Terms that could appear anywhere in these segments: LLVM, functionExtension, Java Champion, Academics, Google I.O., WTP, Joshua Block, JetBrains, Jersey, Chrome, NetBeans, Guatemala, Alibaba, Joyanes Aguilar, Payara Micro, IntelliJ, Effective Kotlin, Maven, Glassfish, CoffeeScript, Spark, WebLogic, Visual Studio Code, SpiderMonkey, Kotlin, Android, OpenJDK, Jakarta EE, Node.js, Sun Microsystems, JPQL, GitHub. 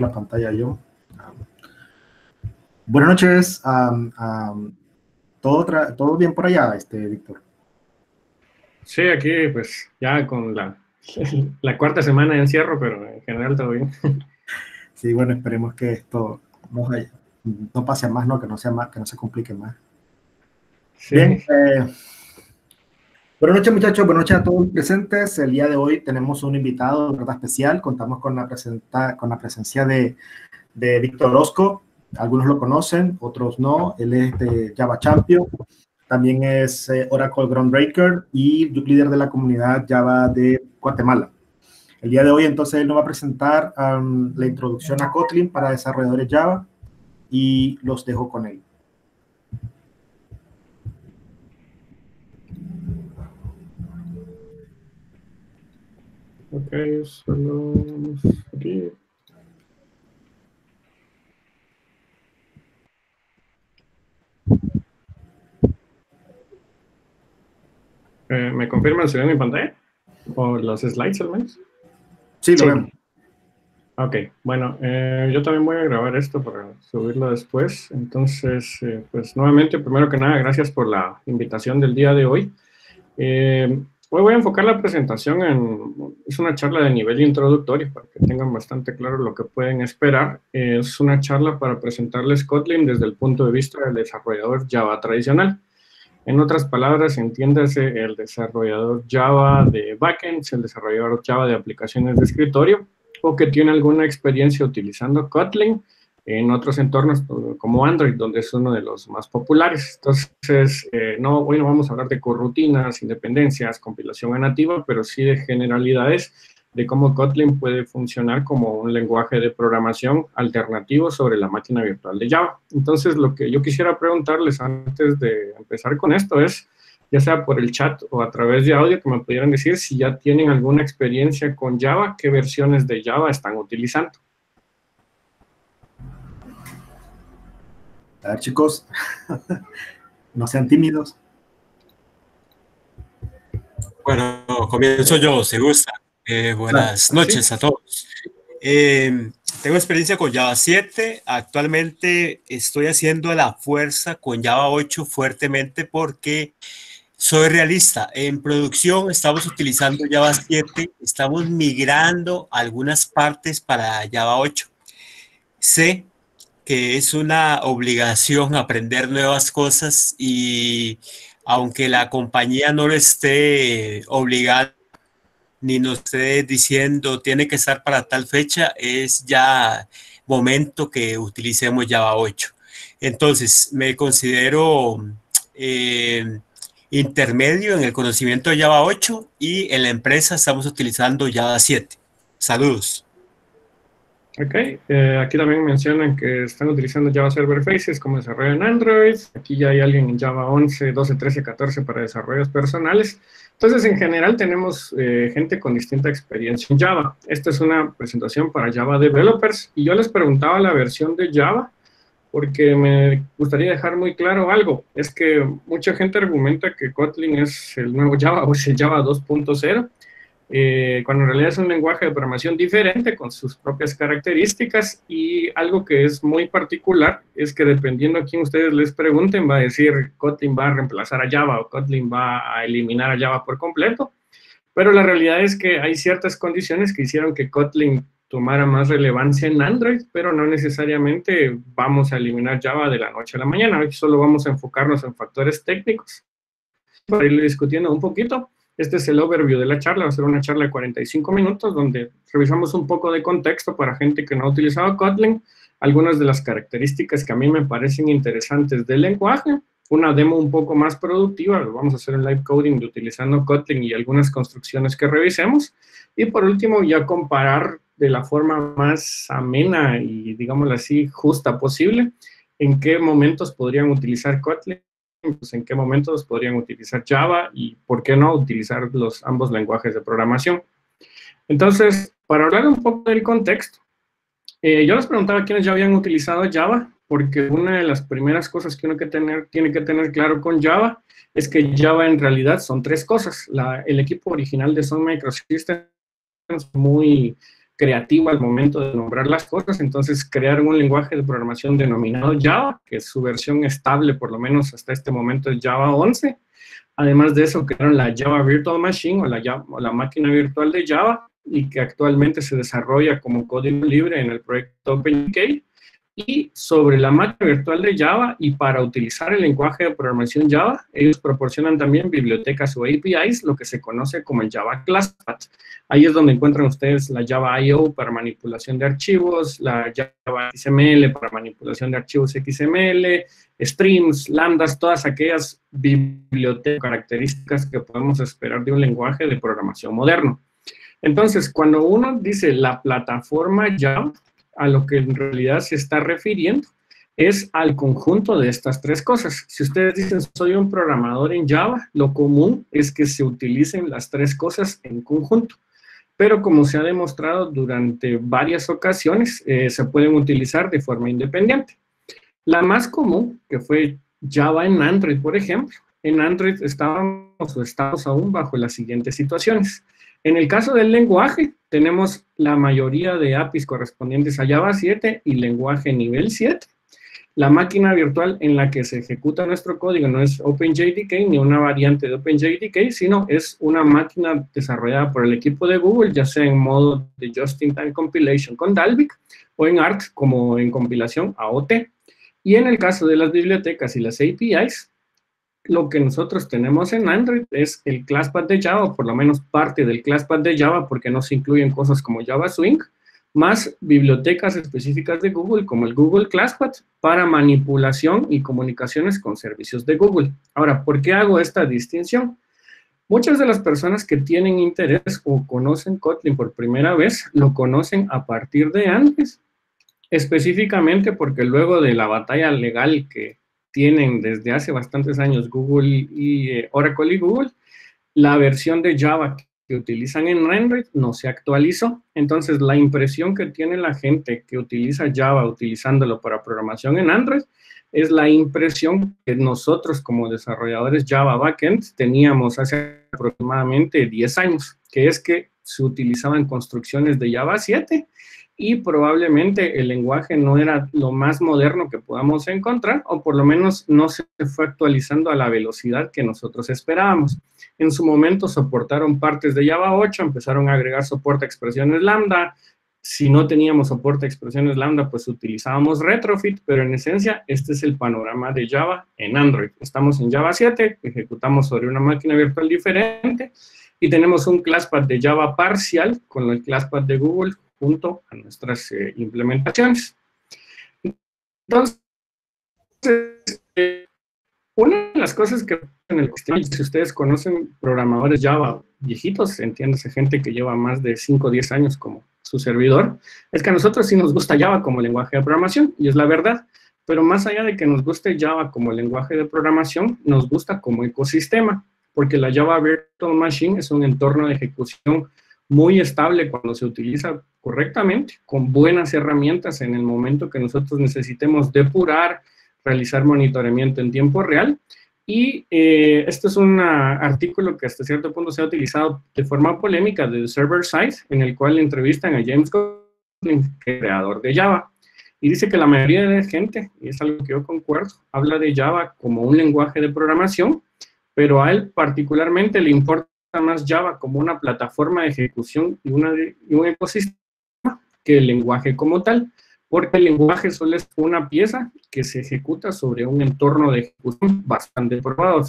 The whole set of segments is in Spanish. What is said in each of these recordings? La pantalla yo. Buenas noches. ¿Todo bien por allá, Víctor? Sí, aquí pues ya con la cuarta semana de encierro, pero en general todo bien. Sí, bueno, esperemos que esto no pase más, ¿no? Que no se complique más. Sí. Bien. Buenas noches, muchachos. Buenas noches a todos los presentes. El día de hoy tenemos un invitado especial. Contamos con la presencia de Víctor Orozco. Algunos lo conocen, otros no. Él es de Java Champion. También es Oracle Groundbreaker y líder de la comunidad Java de Guatemala. El día de hoy, entonces, él nos va a presentar la introducción a Kotlin para desarrolladores Java y los dejo con él. Ok, solo aquí. ¿Me confirman si ven mi pantalla? ¿O los slides al menos? Sí, lo vemos. Ok, bueno, yo también voy a grabar esto para subirlo después. Entonces, pues nuevamente, primero que nada, gracias por la invitación del día de hoy. Hoy voy a enfocar la presentación es una charla de nivel introductorio para que tengan bastante claro lo que pueden esperar. Es una charla para presentarles Kotlin desde el punto de vista del desarrollador Java tradicional. En otras palabras, entiéndase el desarrollador Java de backends, el desarrollador Java de aplicaciones de escritorio o que tiene alguna experiencia utilizando Kotlin en otros entornos como Android, donde es uno de los más populares. Entonces, hoy no vamos a hablar de corrutinas, independencias, compilación nativa, pero sí de generalidades de cómo Kotlin puede funcionar como un lenguaje de programación alternativo sobre la máquina virtual de Java. Entonces, lo que yo quisiera preguntarles antes de empezar con esto es, ya sea por el chat o a través de audio, que me pudieran decir si ya tienen alguna experiencia con Java, qué versiones de Java están utilizando. A ver, chicos, no sean tímidos. Bueno, comienzo yo, si gusta. Buenas noches a todos. Tengo experiencia con Java 7. Actualmente estoy haciendo la fuerza con Java 8 fuertemente porque soy realista. En producción estamos utilizando Java 7. Estamos migrando algunas partes para Java 8. C, que es una obligación aprender nuevas cosas y aunque la compañía no lo esté obligando ni nos esté diciendo tiene que estar para tal fecha, es ya momento que utilicemos Java 8. Entonces me considero intermedio en el conocimiento de Java 8 y en la empresa estamos utilizando Java 7. Saludos. Ok, aquí también mencionan que están utilizando Java Server Faces como desarrollo en Android. Aquí ya hay alguien en Java 11, 12, 13, 14 para desarrollos personales. Entonces, en general, tenemos gente con distinta experiencia en Java. Esta es una presentación para Java Developers. Y yo les preguntaba la versión de Java porque me gustaría dejar muy claro algo. Es que mucha gente argumenta que Kotlin es el nuevo Java o es el Java 2.0. Cuando en realidad es un lenguaje de programación diferente con sus propias características y algo que es muy particular es que dependiendo a quién ustedes les pregunten va a decir Kotlin va a reemplazar a Java o Kotlin va a eliminar a Java por completo, pero la realidad es que hay ciertas condiciones que hicieron que Kotlin tomara más relevancia en Android, pero no necesariamente vamos a eliminar Java de la noche a la mañana. Hoy solo vamos a enfocarnos en factores técnicos para ir discutiendo un poquito. Este es el overview de la charla, va a ser una charla de 45 minutos donde revisamos un poco de contexto para gente que no ha utilizado Kotlin, algunas de las características que a mí me parecen interesantes del lenguaje, una demo un poco más productiva, vamos a hacer un live coding utilizando Kotlin y algunas construcciones que revisemos, y por último ya comparar de la forma más amena y digámoslo así justa posible, en qué momentos podrían utilizar Kotlin. Pues en qué momentos podrían utilizar Java y por qué no utilizar ambos lenguajes de programación. Entonces, para hablar un poco del contexto, yo les preguntaba quiénes ya habían utilizado Java, porque una de las primeras cosas que uno tiene que tener claro con Java es que Java en realidad son tres cosas. El equipo original de Sun Microsystems muy creativo al momento de nombrar las cosas, entonces crearon un lenguaje de programación denominado Java, que es su versión estable, por lo menos hasta este momento, es Java 11. Además de eso, crearon la Java Virtual Machine o la máquina virtual de Java, y que actualmente se desarrolla como código libre en el proyecto OpenJDK. Y sobre la máquina virtual de Java y para utilizar el lenguaje de programación Java, ellos proporcionan también bibliotecas o APIs, lo que se conoce como el Java Classpath. Ahí es donde encuentran ustedes la Java IO para manipulación de archivos, la Java XML para manipulación de archivos XML, streams, lambdas, todas aquellas bibliotecas, características que podemos esperar de un lenguaje de programación moderno. Entonces, cuando uno dice la plataforma Java, a lo que en realidad se está refiriendo es al conjunto de estas tres cosas. Si ustedes dicen, soy un programador en Java, lo común es que se utilicen las tres cosas en conjunto. Pero como se ha demostrado durante varias ocasiones, se pueden utilizar de forma independiente. La más común, que fue Java en Android, por ejemplo. En Android estamos aún bajo las siguientes situaciones. En el caso del lenguaje, tenemos la mayoría de APIs correspondientes a Java 7 y lenguaje nivel 7. La máquina virtual en la que se ejecuta nuestro código no es OpenJDK ni una variante de OpenJDK, sino es una máquina desarrollada por el equipo de Google, ya sea en modo de Just-in-Time Compilation con Dalvik o en ART como en compilación AOT. Y en el caso de las bibliotecas y las APIs, lo que nosotros tenemos en Android es el Classpath de Java, o por lo menos parte del Classpath de Java, porque no se incluyen cosas como Java Swing, más bibliotecas específicas de Google, como el Google Classpath, para manipulación y comunicaciones con servicios de Google. Ahora, ¿por qué hago esta distinción? Muchas de las personas que tienen interés o conocen Kotlin por primera vez, lo conocen a partir de antes, específicamente porque luego de la batalla legal que tienen desde hace bastantes años Google y Oracle y Google, la versión de Java que utilizan en Android no se actualizó. Entonces, la impresión que tiene la gente que utiliza Java utilizándolo para programación en Android es la impresión que nosotros como desarrolladores Java Backend teníamos hace aproximadamente 10 años, que es que se utilizaban construcciones de Java 7, y probablemente el lenguaje no era lo más moderno que podamos encontrar, o por lo menos no se fue actualizando a la velocidad que nosotros esperábamos. En su momento soportaron partes de Java 8, empezaron a agregar soporte a expresiones lambda. Si no teníamos soporte a expresiones lambda, pues utilizábamos retrofit, pero en esencia este es el panorama de Java en Android. Estamos en Java 7, ejecutamos sobre una máquina virtual diferente, y tenemos un Classpath de Java parcial con el Classpath de Google, junto a nuestras implementaciones. Entonces, una de las cosas que en el sistema, si ustedes conocen programadores Java viejitos, entiéndase gente que lleva más de 5 o 10 años como su servidor, es que a nosotros sí nos gusta Java como lenguaje de programación, y es la verdad. Pero más allá de que nos guste Java como lenguaje de programación, nos gusta como ecosistema, porque la Java Virtual Machine es un entorno de ejecución muy estable cuando se utiliza correctamente, con buenas herramientas en el momento que nosotros necesitemos depurar, realizar monitoreamiento en tiempo real. Y este es un artículo que hasta cierto punto se ha utilizado de forma polémica de Server Side, en el cual entrevistan a James Kotlin, creador de Java. Y dice que la mayoría de la gente, y es algo que yo concuerdo, habla de Java como un lenguaje de programación, pero a él particularmente le importa más Java como una plataforma de ejecución y un ecosistema que el lenguaje como tal, porque el lenguaje solo es una pieza que se ejecuta sobre un entorno de ejecución bastante probado.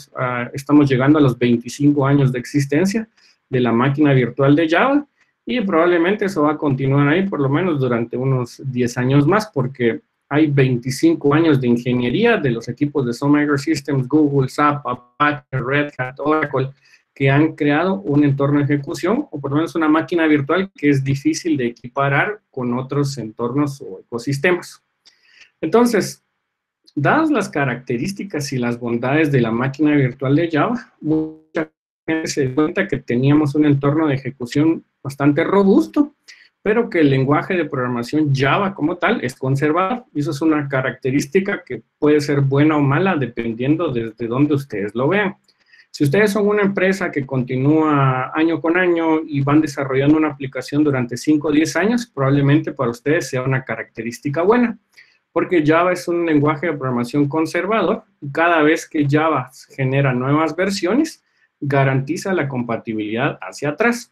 Estamos llegando a los 25 años de existencia de la máquina virtual de Java, y probablemente eso va a continuar ahí por lo menos durante unos 10 años más, porque hay 25 años de ingeniería de los equipos de Sun Microsystems, Google, SAP, Apache, Red Hat, Oracle, que han creado un entorno de ejecución, o por lo menos una máquina virtual que es difícil de equiparar con otros entornos o ecosistemas. Entonces, dadas las características y las bondades de la máquina virtual de Java, mucha gente se dio cuenta que teníamos un entorno de ejecución bastante robusto, pero que el lenguaje de programación Java como tal es conservador, y eso es una característica que puede ser buena o mala dependiendo desde donde ustedes lo vean. Si ustedes son una empresa que continúa año con año y van desarrollando una aplicación durante 5 o 10 años, probablemente para ustedes sea una característica buena, porque Java es un lenguaje de programación conservador, y cada vez que Java genera nuevas versiones, garantiza la compatibilidad hacia atrás.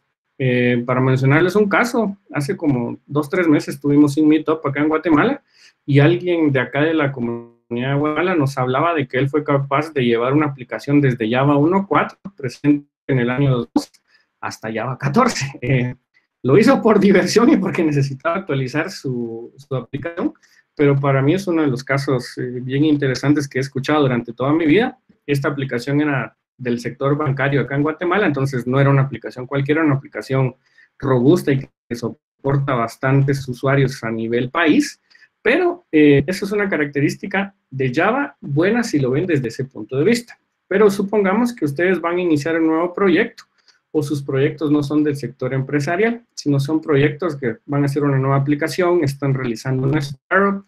Para mencionarles un caso, hace como 2 o 3 meses tuvimos un meetup acá en Guatemala, y alguien de acá de la comunidad de Guatemala nos hablaba de que él fue capaz de llevar una aplicación desde Java 1.4, presente en el año 2, hasta Java 14. Lo hizo por diversión y porque necesitaba actualizar su aplicación, pero para mí es uno de los casos bien interesantes que he escuchado durante toda mi vida. Esta aplicación era del sector bancario acá en Guatemala, entonces no era una aplicación cualquiera, era una aplicación robusta y que soporta bastantes usuarios a nivel país. Pero eso es una característica de Java buena si lo ven desde ese punto de vista. Pero supongamos que ustedes van a iniciar un nuevo proyecto o sus proyectos no son del sector empresarial, sino son proyectos que van a hacer una nueva aplicación, están realizando una startup.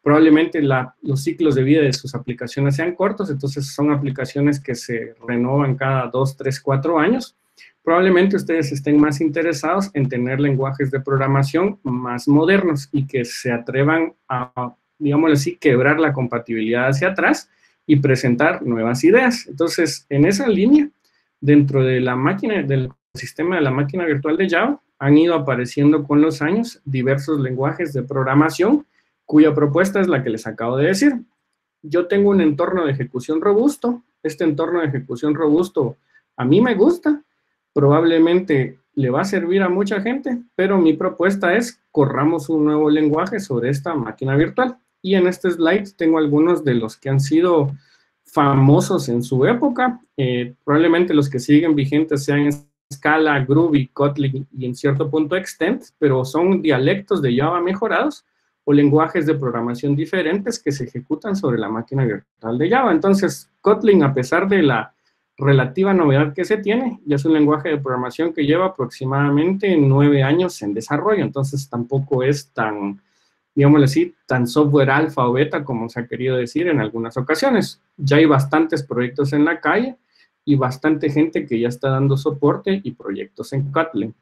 Probablemente los ciclos de vida de sus aplicaciones sean cortos, entonces son aplicaciones que se renovan cada 2, 3, 4 años. Probablemente ustedes estén más interesados en tener lenguajes de programación más modernos y que se atrevan a, digámoslo así, quebrar la compatibilidad hacia atrás y presentar nuevas ideas. Entonces, en esa línea, dentro de la máquina, del sistema de la máquina virtual de Java, han ido apareciendo con los años diversos lenguajes de programación, cuya propuesta es la que les acabo de decir. Yo tengo un entorno de ejecución robusto, este entorno de ejecución robusto a mí me gusta, probablemente le va a servir a mucha gente, pero mi propuesta es corramos un nuevo lenguaje sobre esta máquina virtual. Y en este slide tengo algunos de los que han sido famosos en su época. Probablemente los que siguen vigentes sean Scala, Groovy, Kotlin y en cierto punto Extend, pero son dialectos de Java mejorados o lenguajes de programación diferentes que se ejecutan sobre la máquina virtual de Java. Entonces, Kotlin, a pesar de la relativa novedad que se tiene, ya es un lenguaje de programación que lleva aproximadamente 9 años en desarrollo, entonces tampoco es tan, digámoslo así, tan software alfa o beta como se ha querido decir en algunas ocasiones. Ya hay bastantes proyectos en la calle y bastante gente que ya está dando soporte y proyectos en Kotlin.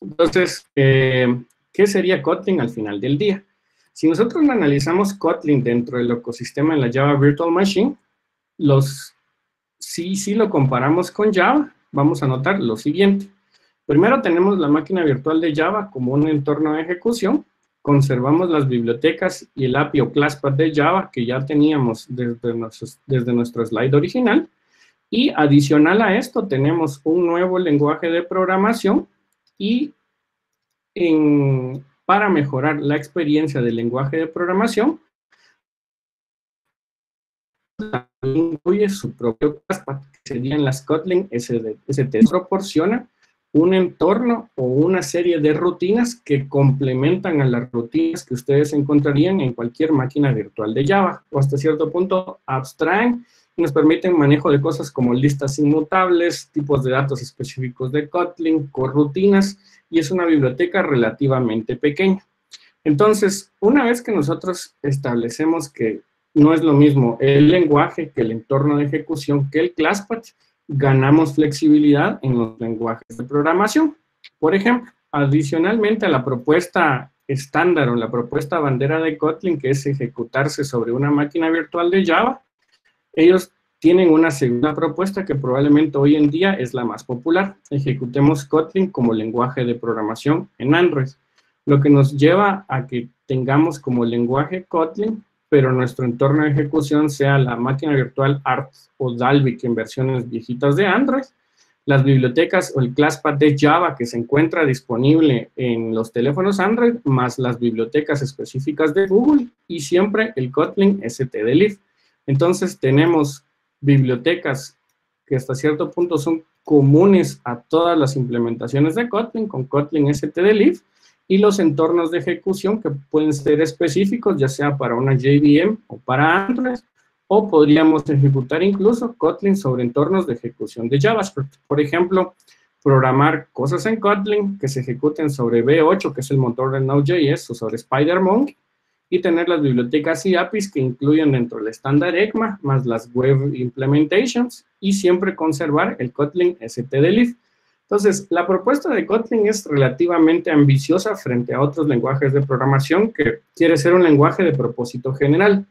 Entonces, ¿qué sería Kotlin al final del día? Si nosotros analizamos Kotlin dentro del ecosistema en la Java Virtual Machine, si lo comparamos con Java, vamos a notar lo siguiente. Primero tenemos la máquina virtual de Java como un entorno de ejecución. Conservamos las bibliotecas y el API o classpath de Java que ya teníamos desde nuestro slide original. Y adicional a esto tenemos un nuevo lenguaje de programación y para mejorar la experiencia del lenguaje de programación, incluye su propio classpath, que serían las Kotlin ST. Proporciona un entorno o una serie de rutinas que complementan a las rutinas que ustedes encontrarían en cualquier máquina virtual de Java, o hasta cierto punto abstraen y nos permiten manejo de cosas como listas inmutables, tipos de datos específicos de Kotlin, corrutinas, y es una biblioteca relativamente pequeña. Entonces, una vez que nosotros establecemos que no es lo mismo el lenguaje que el entorno de ejecución que el classpath, ganamos flexibilidad en los lenguajes de programación. Por ejemplo, adicionalmente a la propuesta estándar o la propuesta bandera de Kotlin, que es ejecutarse sobre una máquina virtual de Java, ellos tienen una segunda propuesta que probablemente hoy en día es la más popular. Ejecutemos Kotlin como lenguaje de programación en Android, lo que nos lleva a que tengamos como lenguaje Kotlin, pero nuestro entorno de ejecución sea la máquina virtual ART o Dalvik en versiones viejitas de Android, las bibliotecas o el classpath de Java que se encuentra disponible en los teléfonos Android, más las bibliotecas específicas de Google y siempre el Kotlin ST de Leaf. Entonces tenemos bibliotecas que hasta cierto punto son comunes a todas las implementaciones de Kotlin con Kotlin ST de Leaf, y los entornos de ejecución que pueden ser específicos, ya sea para una JVM o para Android, o podríamos ejecutar incluso Kotlin sobre entornos de ejecución de JavaScript. Por ejemplo, programar cosas en Kotlin que se ejecuten sobre V8, que es el motor de Node.js, o sobre SpiderMonkey, y tener las bibliotecas y APIs que incluyen dentro del estándar ECMA, más las web implementations, y siempre conservar el Kotlin stdlib. Entonces, la propuesta de Kotlin es relativamente ambiciosa frente a otros lenguajes de programación que quiere ser un lenguaje de propósito general.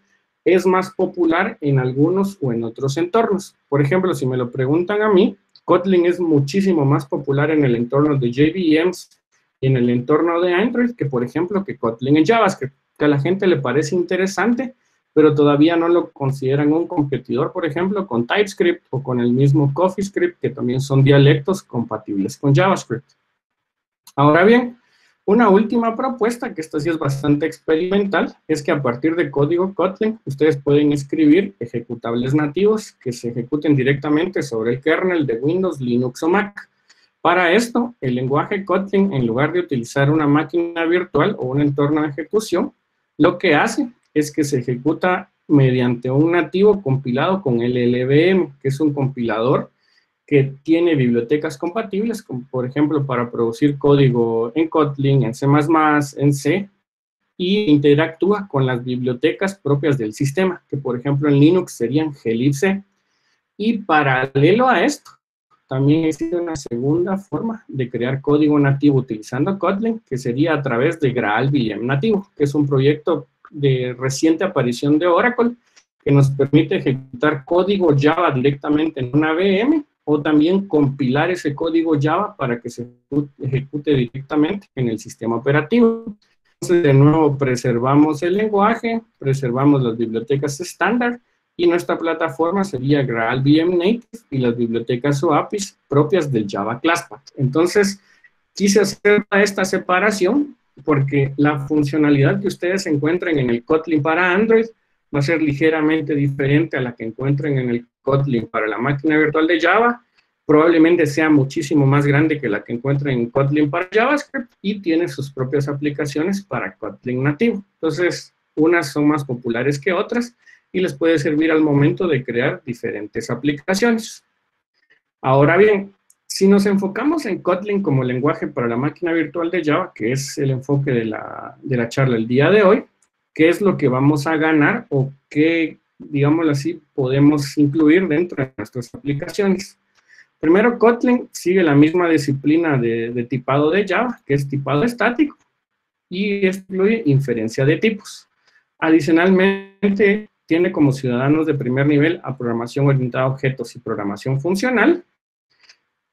Es más popular en algunos o en otros entornos. Por ejemplo, si me lo preguntan a mí, Kotlin es muchísimo más popular en el entorno de JVMs y en el entorno de Android que, por ejemplo, que Kotlin en JavaScript, que a la gente le parece interesante, pero todavía no lo consideran un competidor, por ejemplo, con TypeScript o con el mismo CoffeeScript, que también son dialectos compatibles con JavaScript. Ahora bien, una última propuesta, que esta sí es bastante experimental, es que a partir de código Kotlin, ustedes pueden escribir ejecutables nativos que se ejecuten directamente sobre el kernel de Windows, Linux o Mac. Para esto, el lenguaje Kotlin, en lugar de utilizar una máquina virtual o un entorno de ejecución, lo que hace es que se ejecuta mediante un nativo compilado con LLVM, que es un compilador que tiene bibliotecas compatibles, como por ejemplo para producir código en Kotlin, en C++, en C, y interactúa con las bibliotecas propias del sistema, que por ejemplo en Linux serían glibc. Y paralelo a esto, también existe una segunda forma de crear código nativo utilizando Kotlin, que sería a través de GraalVM nativo, que es un proyecto de reciente aparición de Oracle, que nos permite ejecutar código Java directamente en una VM, o también compilar ese código Java para que se ejecute directamente en el sistema operativo. Entonces, de nuevo, preservamos el lenguaje, preservamos las bibliotecas estándar, y nuestra plataforma sería GraalVM Native y las bibliotecas o APIs propias del Java Classpack. Entonces, quise hacer esta separación, porque la funcionalidad que ustedes encuentren en el Kotlin para Android va a ser ligeramente diferente a la que encuentren en el Kotlin para la máquina virtual de Java, probablemente sea muchísimo más grande que la que encuentren en Kotlin para JavaScript, y tiene sus propias aplicaciones para Kotlin nativo. Entonces, unas son más populares que otras, y les puede servir al momento de crear diferentes aplicaciones. Ahora bien, si nos enfocamos en Kotlin como lenguaje para la máquina virtual de Java, que es el enfoque de la charla el día de hoy, ¿qué es lo que vamos a ganar o qué, digámoslo así, podemos incluir dentro de nuestras aplicaciones? Primero, Kotlin sigue la misma disciplina de tipado de Java, que es tipado estático, y incluye inferencia de tipos. Adicionalmente, tiene como ciudadanos de primer nivel a programación orientada a objetos y programación funcional.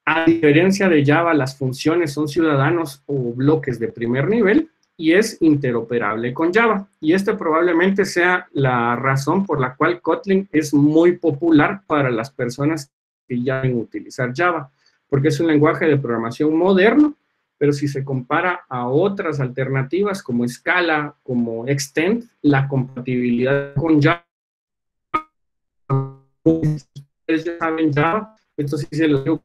A diferencia de Java, las funciones son ciudadanos o bloques de primer nivel y es interoperable con Java. Y esta probablemente sea la razón por la cual Kotlin es muy popular para las personas que ya saben utilizar Java, porque es un lenguaje de programación moderno, pero si se compara a otras alternativas como Scala, como Extend, la compatibilidad con Java, ustedes ya saben Java, esto sí se lo digo,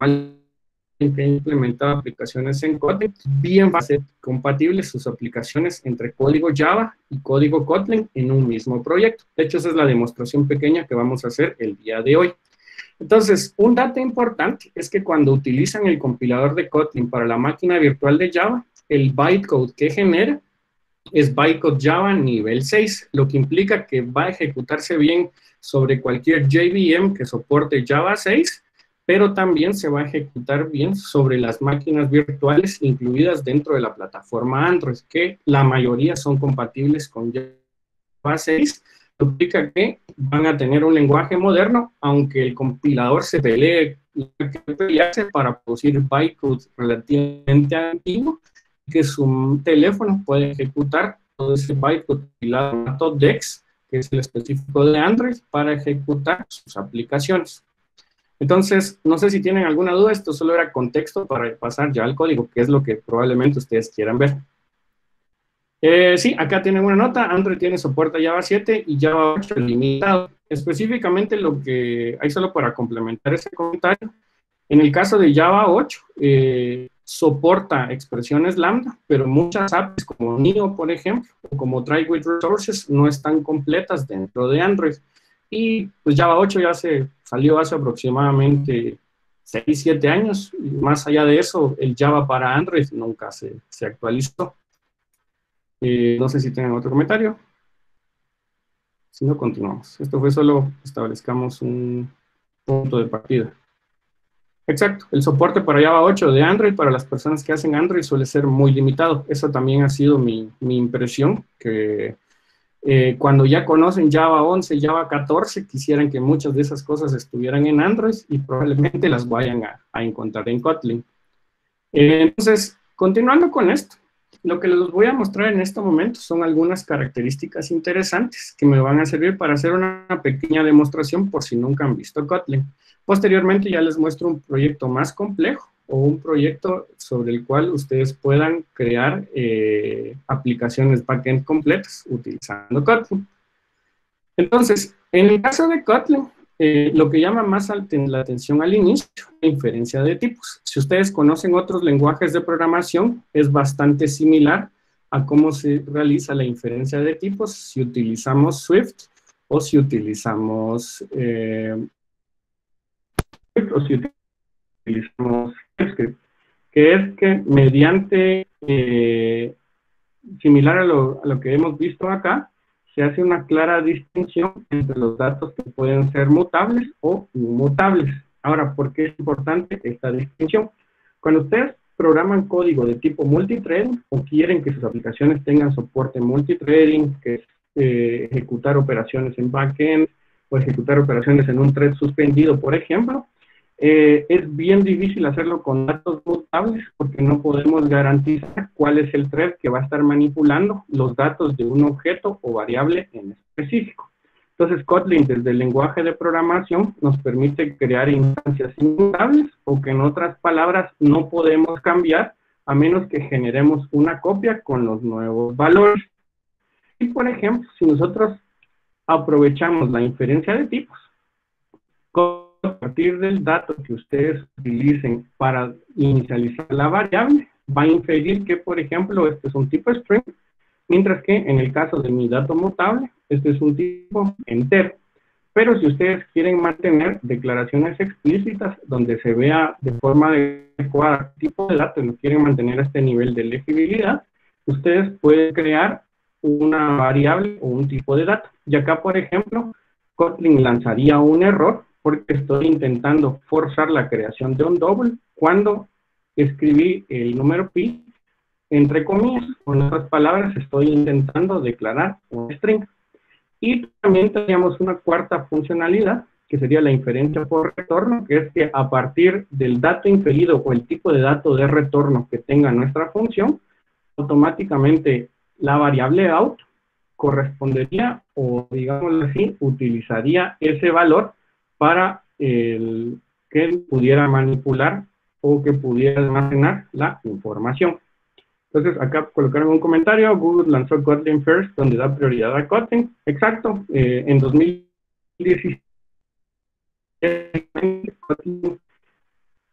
que implementado aplicaciones en Kotlin, bien va a ser compatibles sus aplicaciones entre código Java y código Kotlin en un mismo proyecto. De hecho, esa es la demostración pequeña que vamos a hacer el día de hoy. Entonces, un dato importante es que cuando utilizan el compilador de Kotlin para la máquina virtual de Java, el bytecode que genera es bytecode Java nivel 6, lo que implica que va a ejecutarse bien sobre cualquier JVM que soporte Java 6, pero también se va a ejecutar bien sobre las máquinas virtuales incluidas dentro de la plataforma Android, que la mayoría son compatibles con Java 6, lo que implica que van a tener un lenguaje moderno, aunque el compilador se pelee para producir bytecode relativamente antiguo, que su teléfono puede ejecutar todo ese bytecode compilado DEX, que es el específico de Android, para ejecutar sus aplicaciones. Entonces, no sé si tienen alguna duda, esto solo era contexto para pasar ya al código, que es lo que probablemente ustedes quieran ver. Sí, acá tienen una nota, Android tiene soporte a Java 7 y Java 8 limitado. Específicamente lo que hay solo para complementar ese comentario, en el caso de Java 8, soporta expresiones lambda, pero muchas APIs como Neo, por ejemplo, o como Try With Resources, no están completas dentro de Android. Y pues Java 8 ya se salió hace aproximadamente 6, 7 años. Y más allá de eso, el Java para Android nunca se actualizó. No sé si tienen otro comentario. Si no, continuamos. Esto fue solo establezcamos un punto de partida. Exacto, el soporte para Java 8 de Android para las personas que hacen Android suele ser muy limitado. Esa también ha sido mi impresión, que cuando ya conocen Java 11, Java 14, quisieran que muchas de esas cosas estuvieran en Android y probablemente las vayan a encontrar en Kotlin. Entonces, continuando con esto, lo que les voy a mostrar en este momento son algunas características interesantes que me van a servir para hacer una pequeña demostración por si nunca han visto Kotlin. Posteriormente ya les muestro un proyecto más complejo o un proyecto sobre el cual ustedes puedan crear aplicaciones backend completas utilizando Kotlin. Entonces, en el caso de Kotlin, lo que llama más la atención al inicio, la inferencia de tipos. Si ustedes conocen otros lenguajes de programación, es bastante similar a cómo se realiza la inferencia de tipos si utilizamos Swift o si utilizamos... JavaScript, que es que mediante, similar a lo que hemos visto acá, se hace una clara distinción entre los datos que pueden ser mutables o inmutables. Ahora, ¿por qué es importante esta distinción? Cuando ustedes programan código de tipo multithreading o quieren que sus aplicaciones tengan soporte multithreading, que es ejecutar operaciones en backend o ejecutar operaciones en un thread suspendido, por ejemplo, es bien difícil hacerlo con datos mutables porque no podemos garantizar cuál es el thread que va a estar manipulando los datos de un objeto o variable en específico. Entonces, Kotlin, desde el lenguaje de programación, nos permite crear instancias inmutables o que, en otras palabras, no podemos cambiar a menos que generemos una copia con los nuevos valores. Y, por ejemplo, si nosotros aprovechamos la inferencia de tipos, a partir del dato que ustedes utilicen para inicializar la variable, va a inferir que, por ejemplo, este es un tipo string, mientras que en el caso de mi dato mutable, este es un tipo entero. Pero si ustedes quieren mantener declaraciones explícitas donde se vea de forma adecuada el tipo de dato y no quieren mantener este nivel de legibilidad, ustedes pueden crear una variable o un tipo de dato. Y acá, por ejemplo, Kotlin lanzaría un error porque estoy intentando forzar la creación de un double cuando escribí el número pi entre comillas. Con otras palabras, estoy intentando declarar un string. Y también tenemos una cuarta funcionalidad, que sería la inferencia por retorno, que es que a partir del dato inferido o el tipo de dato de retorno que tenga nuestra función, automáticamente la variable out correspondería, o digámoslo así, utilizaría ese valor para que pudiera manipular o que pudiera almacenar la información. Entonces, acá colocaron un comentario, Google lanzó Kotlin First, donde da prioridad a Kotlin. Exacto, en 2017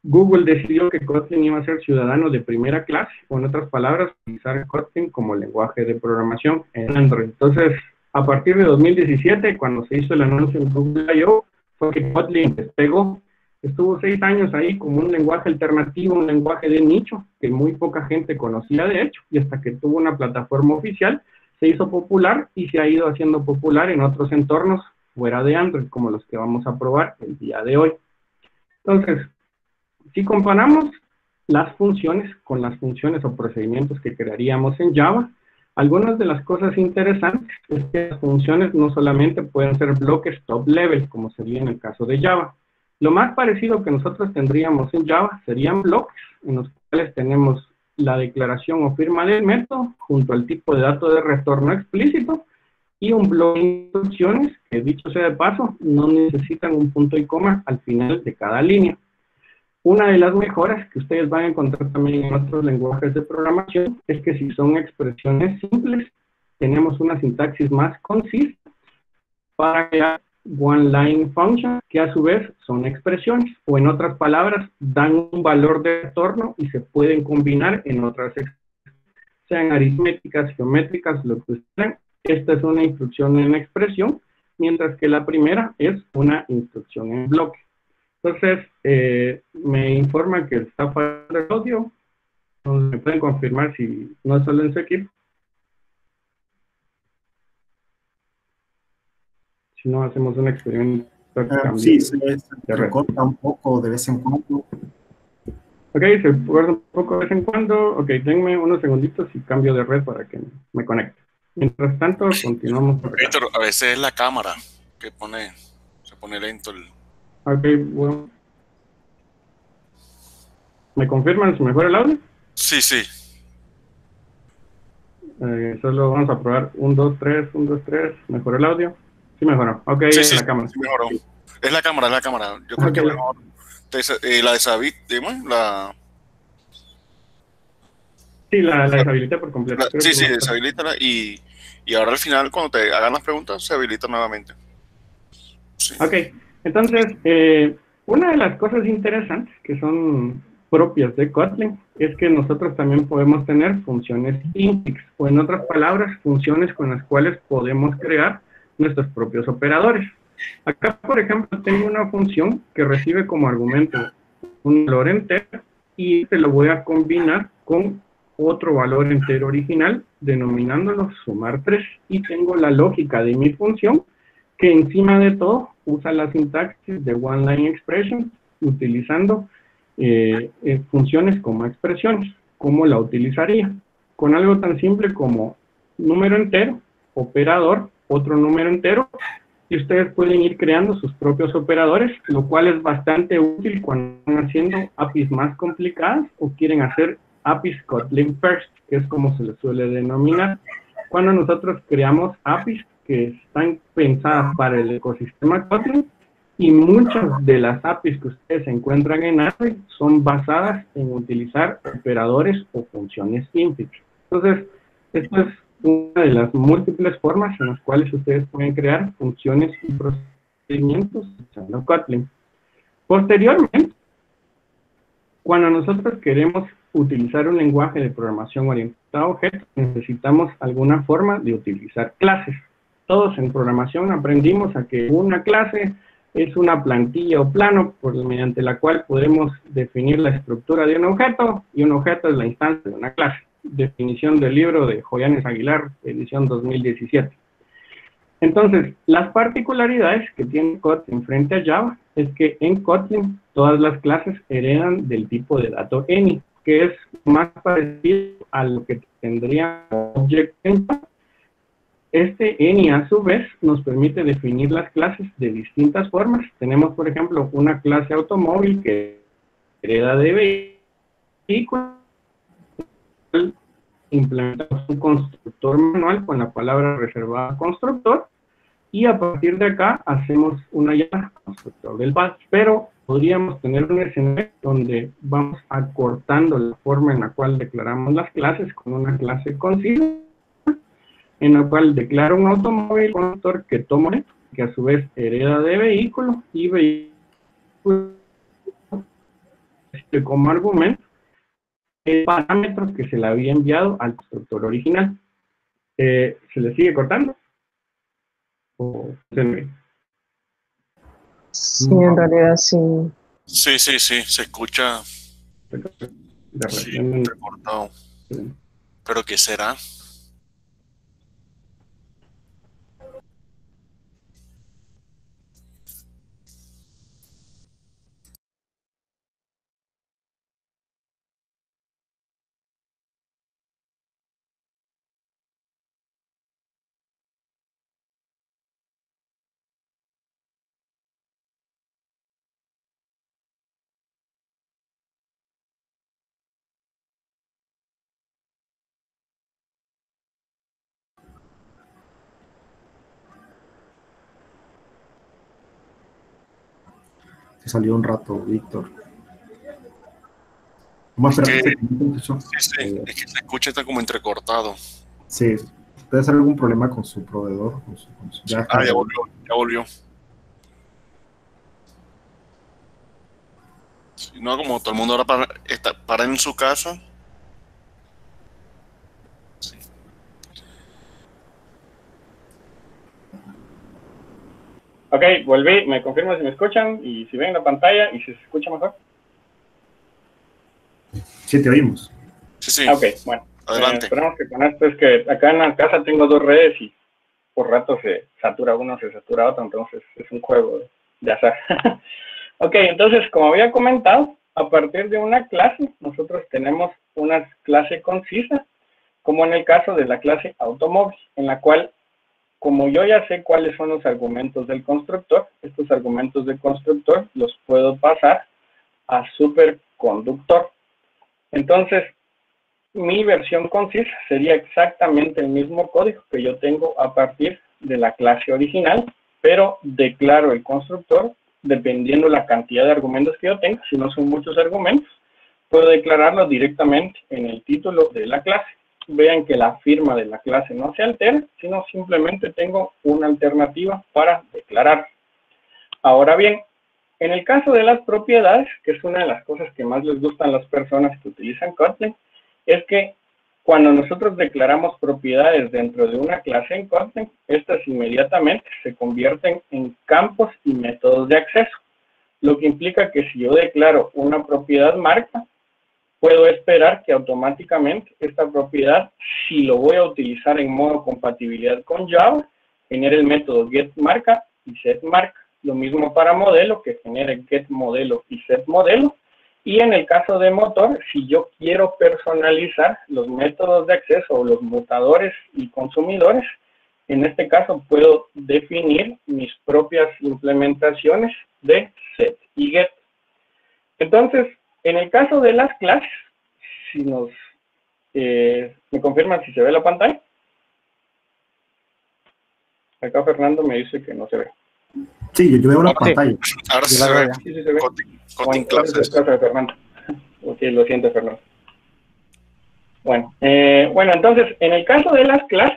Google decidió que Kotlin iba a ser ciudadano de primera clase, o en otras palabras, utilizar Kotlin como lenguaje de programación en Android. Entonces, a partir de 2017, cuando se hizo el anuncio en Google I.O., fue que Kotlin despegó. Estuvo 6 años ahí como un lenguaje alternativo, un lenguaje de nicho, que muy poca gente conocía de hecho, y hasta que tuvo una plataforma oficial, se hizo popular y se ha ido haciendo popular en otros entornos fuera de Android, como los que vamos a probar el día de hoy. Entonces, si comparamos las funciones con las funciones o procedimientos que crearíamos en Java, algunas de las cosas interesantes es que las funciones no solamente pueden ser bloques top level, como sería en el caso de Java. Lo más parecido que nosotros tendríamos en Java serían bloques, en los cuales tenemos la declaración o firma del método, junto al tipo de dato de retorno explícito, y un bloque de instrucciones, que dicho sea de paso, no necesitan un punto y coma al final de cada línea. Una de las mejoras que ustedes van a encontrar también en otros lenguajes de programación es que si son expresiones simples, tenemos una sintaxis más concisa para crear one-line functions, que a su vez son expresiones, o en otras palabras, dan un valor de retorno y se pueden combinar en otras expresiones, sean aritméticas, geométricas, lo que ustedes. Esta es una instrucción en expresión, mientras que la primera es una instrucción en bloque. Entonces, me informa que está fallando el audio. ¿Me pueden confirmar si no es solo en su equipo? si no hacemos un experimento. Sí, se recorta un poco de vez en cuando. Ok, se recorta un poco de vez en cuando. Ok, denme unos segunditos y cambio de red para que me conecte. Mientras tanto, continuamos. Víctor, a veces es la cámara que pone, se pone lento el... Ok, bueno. ¿Me confirman si mejora el audio? Sí, sí. Solo vamos a probar 1, 2, 3, 1, 2, 3. ¿Mejoró el audio? Sí mejoró. Ok, sí, sí, la cámara. Sí mejoró. Es la cámara, es la cámara. Yo creo que mejor. La deshabilité, Sí, la deshabilité por completo. Sí, sí, deshabilítala y ahora al final cuando te hagan las preguntas se habilita nuevamente. Sí. Ok, entonces una de las cosas interesantes que son propias de Kotlin es que nosotros también podemos tener funciones INTICs, o en otras palabras, funciones con las cuales podemos crear nuestros propios operadores. Acá, por ejemplo, tengo una función que recibe como argumento un valor entero y te lo voy a combinar con otro valor entero original, denominándolo sumar 3, y tengo la lógica de mi función que encima de todo usa la sintaxis de one line expression utilizando funciones como expresiones. ¿Cómo la utilizaría? Con algo tan simple como número entero, operador, otro número entero, y ustedes pueden ir creando sus propios operadores, lo cual es bastante útil cuando están haciendo APIs más complicadas o quieren hacer APIs Kotlin first, que es como se les suele denominar. Cuando nosotros creamos APIs que están pensadas para el ecosistema Kotlin, y muchas de las APIs que ustedes encuentran en Android son basadas en utilizar operadores o funciones INTIC. Entonces, esta es una de las múltiples formas en las cuales ustedes pueden crear funciones y procedimientos usando Kotlin. Posteriormente, cuando nosotros queremos utilizar un lenguaje de programación orientado a objetos, necesitamos alguna forma de utilizar clases. Todos en programación aprendimos a que una clase es una plantilla o plano mediante la cual podemos definir la estructura de un objeto, y un objeto es la instancia de una clase. Definición del libro de Joyanes Aguilar, edición 2017. Entonces, las particularidades que tiene Kotlin frente a Java es que en Kotlin todas las clases heredan del tipo de dato any, que es más parecido a lo que tendría Object en Java. Este any, a su vez, nos permite definir las clases de distintas formas. Tenemos, por ejemplo, una clase automóvil que hereda de vehículo, implementamos un constructor manual con la palabra reservada constructor, y a partir de acá hacemos una llamada constructor del path. Pero podríamos tener un escenario donde vamos acortando la forma en la cual declaramos las clases con una clase concisa, en la cual declaro un automóvil constructor que toma, que a su vez hereda de vehículo, y vehículo como argumento el parámetro que se le había enviado al constructor original. ¿Se le sigue cortando? ¿O se me... Sí, no. En realidad sí. Sí, sí, sí, se escucha. Sí, recortado. Sí. ¿Pero qué será? Salió un rato, Víctor. Vamos a esperar que se... es que se escucha, está como entrecortado. Sí, puede ser algún problema con su proveedor. Con su... Ya, ya volvió, ya volvió. Si no, como todo el mundo ahora para en su casa. Sí. Ok, volví, me confirman si me escuchan y si ven la pantalla y si se escucha mejor. Sí, te oímos. Sí, sí. Ok, bueno. Adelante. Esperamos que con esto es que acá en la casa tengo dos redes y por rato se satura uno, se satura otro, entonces es un juego de azar. Ok, entonces, como había comentado, a partir de una clase, nosotros tenemos una clase concisa, como en el caso de la clase automóvil, en la cual, como yo ya sé cuáles son los argumentos del constructor, estos argumentos del constructor los puedo pasar a superconductor. Entonces, mi versión concisa sería exactamente el mismo código que yo tengo a partir de la clase original, pero declaro el constructor dependiendo la cantidad de argumentos que yo tenga. Si no son muchos argumentos, puedo declararlos directamente en el título de la clase. Vean que la firma de la clase no se altera, sino simplemente tengo una alternativa para declarar. Ahora bien, en el caso de las propiedades, que es una de las cosas que más les gustan a las personas que utilizan Kotlin, es que cuando nosotros declaramos propiedades dentro de una clase en Kotlin, estas inmediatamente se convierten en campos y métodos de acceso, lo que implica que si yo declaro una propiedad marca, puedo esperar que automáticamente esta propiedad, si lo voy a utilizar en modo compatibilidad con Java, genere el método getMarca y setMarca. Lo mismo para modelo, que genere getModelo y setModelo. Y en el caso de motor, si yo quiero personalizar los métodos de acceso o los mutadores y consumidores, en este caso puedo definir mis propias implementaciones de set y get. Entonces, en el caso de las clases, si nos me confirman si se ve la pantalla. Acá Fernando me dice que no se ve. Sí, yo veo la pantalla. Ahora sí se ve. Sí, sí se ve. Kotlin clases. Ok, lo siento, Fernando. Bueno, entonces, en el caso de las clases,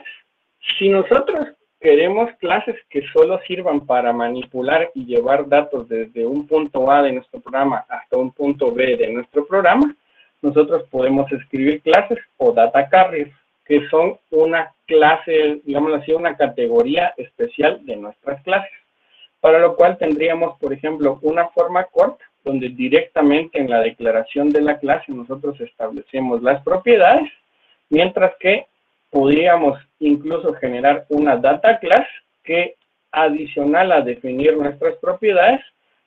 si nosotros queremos clases que solo sirvan para manipular y llevar datos desde un punto A de nuestro programa hasta un punto B de nuestro programa, nosotros podemos escribir clases o data carriers, que son una clase, digámoslo así, una categoría especial de nuestras clases. Para lo cual tendríamos, por ejemplo, una forma corta, donde directamente en la declaración de la clase nosotros establecemos las propiedades, mientras que podríamos incluso generar una data class que, adicional a definir nuestras propiedades,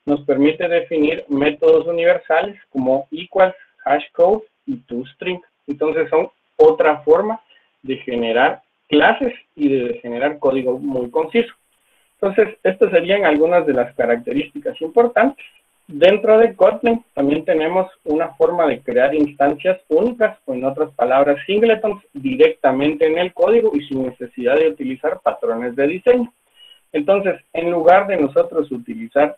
nos permite definir métodos universales como equals, hashcode y toString. Entonces son otra forma de generar clases y de generar código muy conciso. Entonces, estas serían algunas de las características importantes. Dentro de Kotlin también tenemos una forma de crear instancias únicas, o en otras palabras, singletons, directamente en el código y sin necesidad de utilizar patrones de diseño. Entonces, en lugar de nosotros utilizar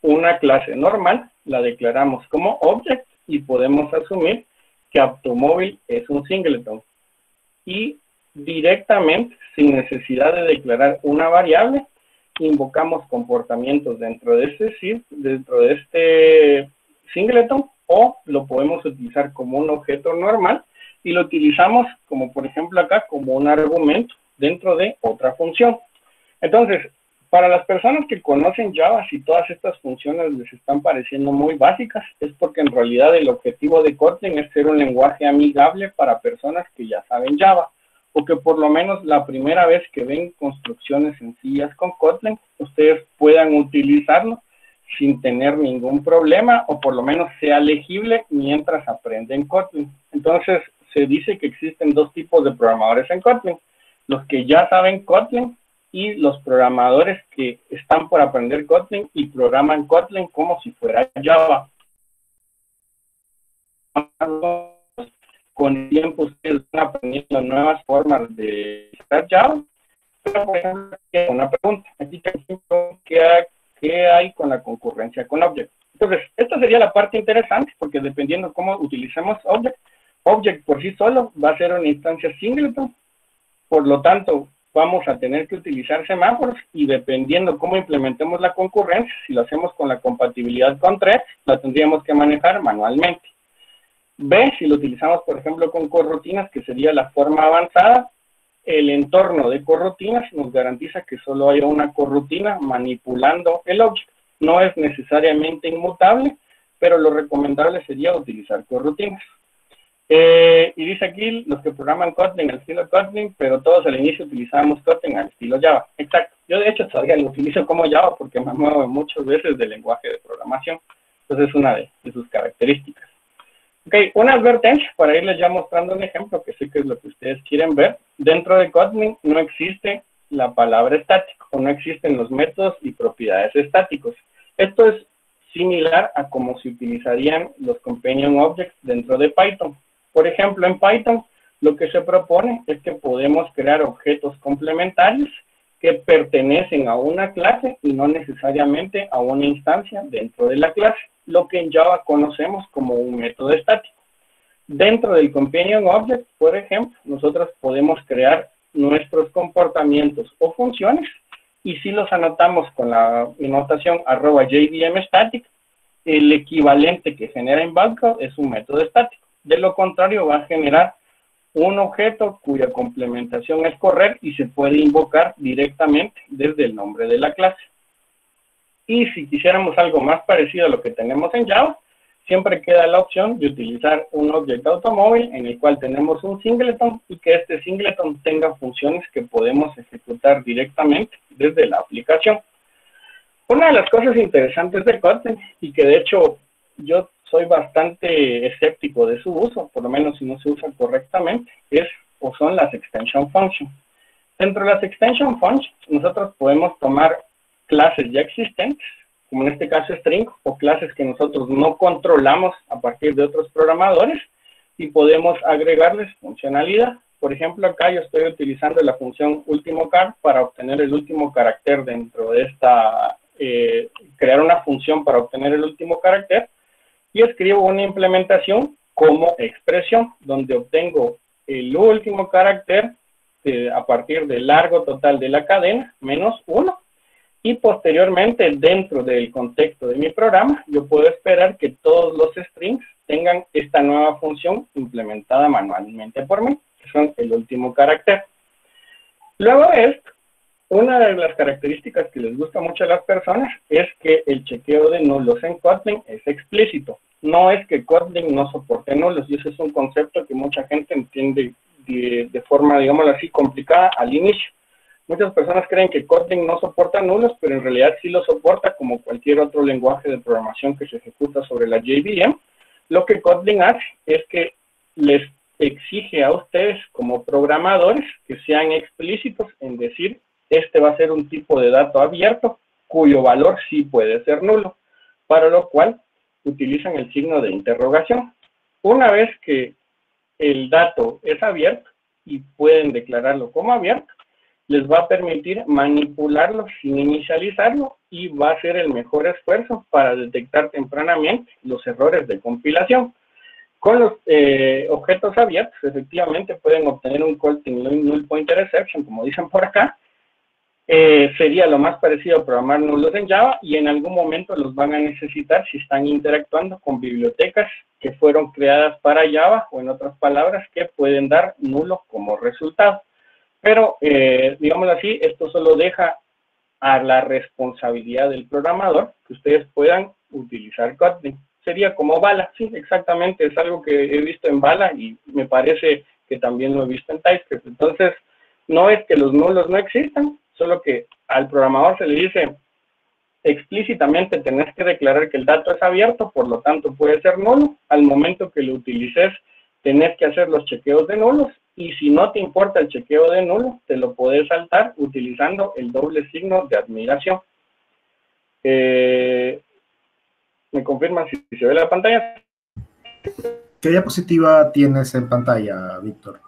una clase normal, la declaramos como object y podemos asumir que automóvil es un singleton. Y directamente, sin necesidad de declarar una variable, invocamos comportamientos dentro de este singleton, o lo podemos utilizar como un objeto normal y lo utilizamos, como por ejemplo acá, como un argumento dentro de otra función. Entonces, para las personas que conocen Java, si todas estas funciones les están pareciendo muy básicas, es porque en realidad el objetivo de Kotlin es ser un lenguaje amigable para personas que ya saben Java, o que por lo menos la primera vez que ven construcciones sencillas con Kotlin, ustedes puedan utilizarlo sin tener ningún problema, o por lo menos sea legible mientras aprenden Kotlin. Entonces, se dice que existen dos tipos de programadores en Kotlin: los que ya saben Kotlin y los programadores que están por aprender Kotlin y programan Kotlin como si fuera Java. Con el tiempo ustedes van aprendiendo nuevas formas de usar Java. Pero, por ejemplo, una pregunta. Aquí tengo ¿qué hay con la concurrencia con Object? Entonces, esta sería la parte interesante, porque dependiendo cómo utilicemos Object, Object por sí solo va a ser una instancia singleton. Por lo tanto, vamos a tener que utilizar semáforos, y dependiendo cómo implementemos la concurrencia, si lo hacemos con la compatibilidad con threads, la tendríamos que manejar manualmente. B, si lo utilizamos, por ejemplo, con corrutinas, que sería la forma avanzada, el entorno de corrutinas nos garantiza que solo haya una corrutina manipulando el objeto. No es necesariamente inmutable, pero lo recomendable sería utilizar corrutinas. Y dice aquí, los que programan Kotlin al estilo Kotlin, pero todos al inicio utilizábamos Kotlin al estilo Java. Exacto. Yo, de hecho, todavía lo utilizo como Java porque me muevo muchas veces del lenguaje de programación. Entonces, es una de sus características. Ok, una advertencia para irles ya mostrando un ejemplo, que sí que es lo que ustedes quieren ver. Dentro de Kotlin no existe la palabra estático, no existen los métodos y propiedades estáticos. Esto es similar a cómo se utilizarían los companion objects dentro de Python. Por ejemplo, en Python, lo que se propone es que podemos crear objetos complementarios que pertenecen a una clase y no necesariamente a una instancia dentro de la clase, lo que en Java conocemos como un método estático. Dentro del companion object, por ejemplo, nosotros podemos crear nuestros comportamientos o funciones, y si los anotamos con la notación @JVM static, el equivalente que genera en Bytecode es un método estático. De lo contrario, va a generar un objeto cuya complementación es correr y se puede invocar directamente desde el nombre de la clase. Y si quisiéramos algo más parecido a lo que tenemos en Java, siempre queda la opción de utilizar un objeto automóvil en el cual tenemos un singleton y que este singleton tenga funciones que podemos ejecutar directamente desde la aplicación. Una de las cosas interesantes de Kotlin, y que de hecho yo soy bastante escéptico de su uso, por lo menos si no se usa correctamente, son las extension functions. Dentro de las extension functions, nosotros podemos tomar clases ya existentes, como en este caso string, o clases que nosotros no controlamos a partir de otros programadores, y podemos agregarles funcionalidad. Por ejemplo, acá yo estoy utilizando la función ultimoCar para obtener el último carácter dentro de esta, crear una función para obtener el último carácter, y escribo una implementación como expresión, donde obtengo el último carácter a partir del largo total de la cadena, menos 1, y posteriormente, dentro del contexto de mi programa, yo puedo esperar que todos los strings tengan esta nueva función implementada manualmente por mí, que son el último carácter. Luego de esto, una de las características que les gusta mucho a las personas es que el chequeo de nulos en Kotlin es explícito. No es que Kotlin no soporte nulos, y ese es un concepto que mucha gente entiende de forma, digámoslo así, complicada al inicio. Muchas personas creen que Kotlin no soporta nulos, pero en realidad sí lo soporta, como cualquier otro lenguaje de programación que se ejecuta sobre la JVM. Lo que Kotlin hace es que les exige a ustedes como programadores que sean explícitos en decir: este va a ser un tipo de dato abierto cuyo valor sí puede ser nulo, para lo cual utilizan el signo de interrogación. Una vez que el dato es abierto y pueden declararlo como abierto, les va a permitir manipularlo sin inicializarlo y va a ser el mejor esfuerzo para detectar tempranamente los errores de compilación. Con los objetos abiertos, efectivamente, pueden obtener un Kotlin null pointer exception, como dicen por acá. Sería lo más parecido a programar nulos en Java, y en algún momento los van a necesitar si están interactuando con bibliotecas que fueron creadas para Java, o en otras palabras, que pueden dar nulos como resultado. Pero, digámoslo así, esto solo deja a la responsabilidad del programador que ustedes puedan utilizar Kotlin. Sería como Bala, sí, exactamente, es algo que he visto en Bala y me parece que también lo he visto en TypeScript. Entonces, no es que los nulos no existan, solo que al programador se le dice explícitamente: tenés que declarar que el dato es abierto, por lo tanto puede ser nulo. Al momento que lo utilices, tenés que hacer los chequeos de nulos, y si no te importa el chequeo de nulo, te lo podés saltar utilizando el doble signo de admiración. ¿Me confirman si se ve la pantalla? ¿Qué diapositiva tienes en pantalla, Víctor?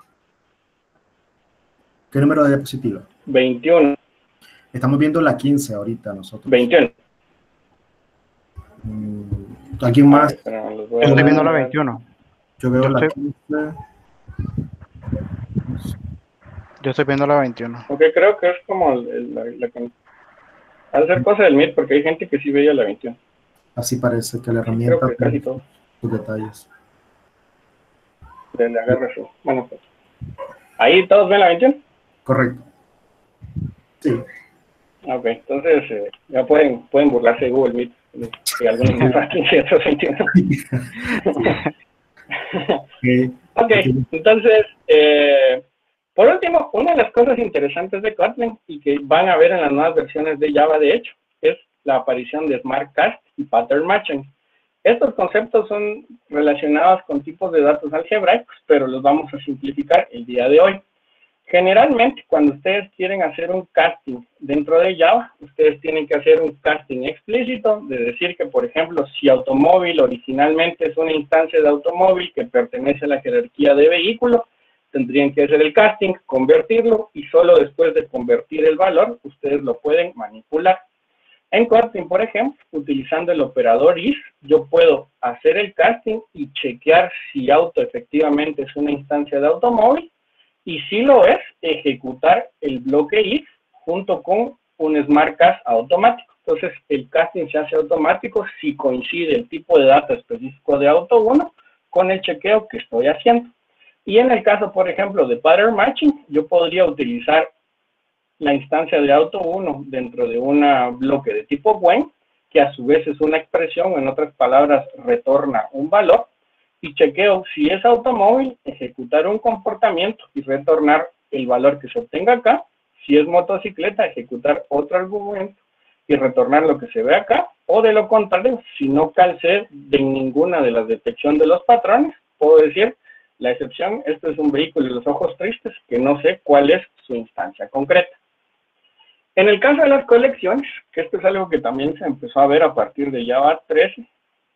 ¿Qué número de diapositiva? 21. Estamos viendo la 15 ahorita nosotros. 21. ¿Alguien más? Yo estoy viendo la 21. Yo veo la 15. Yo estoy viendo la 21. Ok, creo que es como al ser cosa del MIT, porque hay gente que sí veía la 21. Así parece que la herramienta. Creo que casi todo. Sus detalles. Le agarra su. Bueno, pues. ¿Ahí todos ven la 21? Correcto. Sí. Ok, entonces ya pueden burlarse de Google Meet. Que algunos 15 y otros 21. Ok, entonces, por último, una de las cosas interesantes de Kotlin y que van a ver en las nuevas versiones de Java, de hecho, es la aparición de Smart Cast y Pattern Matching. Estos conceptos son relacionados con tipos de datos algebraicos, pero los vamos a simplificar el día de hoy. Generalmente, cuando ustedes quieren hacer un casting dentro de Java, ustedes tienen que hacer un casting explícito, de decir que, por ejemplo, si automóvil originalmente es una instancia de automóvil que pertenece a la jerarquía de vehículo, tendrían que hacer el casting, convertirlo, y solo después de convertir el valor, ustedes lo pueden manipular. En Kotlin, por ejemplo, utilizando el operador is, yo puedo hacer el casting y chequear si auto efectivamente es una instancia de automóvil, y si lo es, ejecutar el bloque if junto con un smart cast automático. Entonces, el casting se hace automático si coincide el tipo de dato específico de auto 1 con el chequeo que estoy haciendo. Y en el caso, por ejemplo, de pattern matching, yo podría utilizar la instancia de auto 1 dentro de un bloque de tipo when, que a su vez es una expresión, en otras palabras, retorna un valor, y chequeo si es automóvil, ejecutar un comportamiento y retornar el valor que se obtenga acá, si es motocicleta, ejecutar otro argumento y retornar lo que se ve acá, o de lo contrario, si no calcé de ninguna de las detecciones de los patrones, puedo decir, la excepción, esto es un vehículo de los ojos tristes, que no sé cuál es su instancia concreta. En el caso de las colecciones, que esto es algo que también se empezó a ver a partir de Java 13,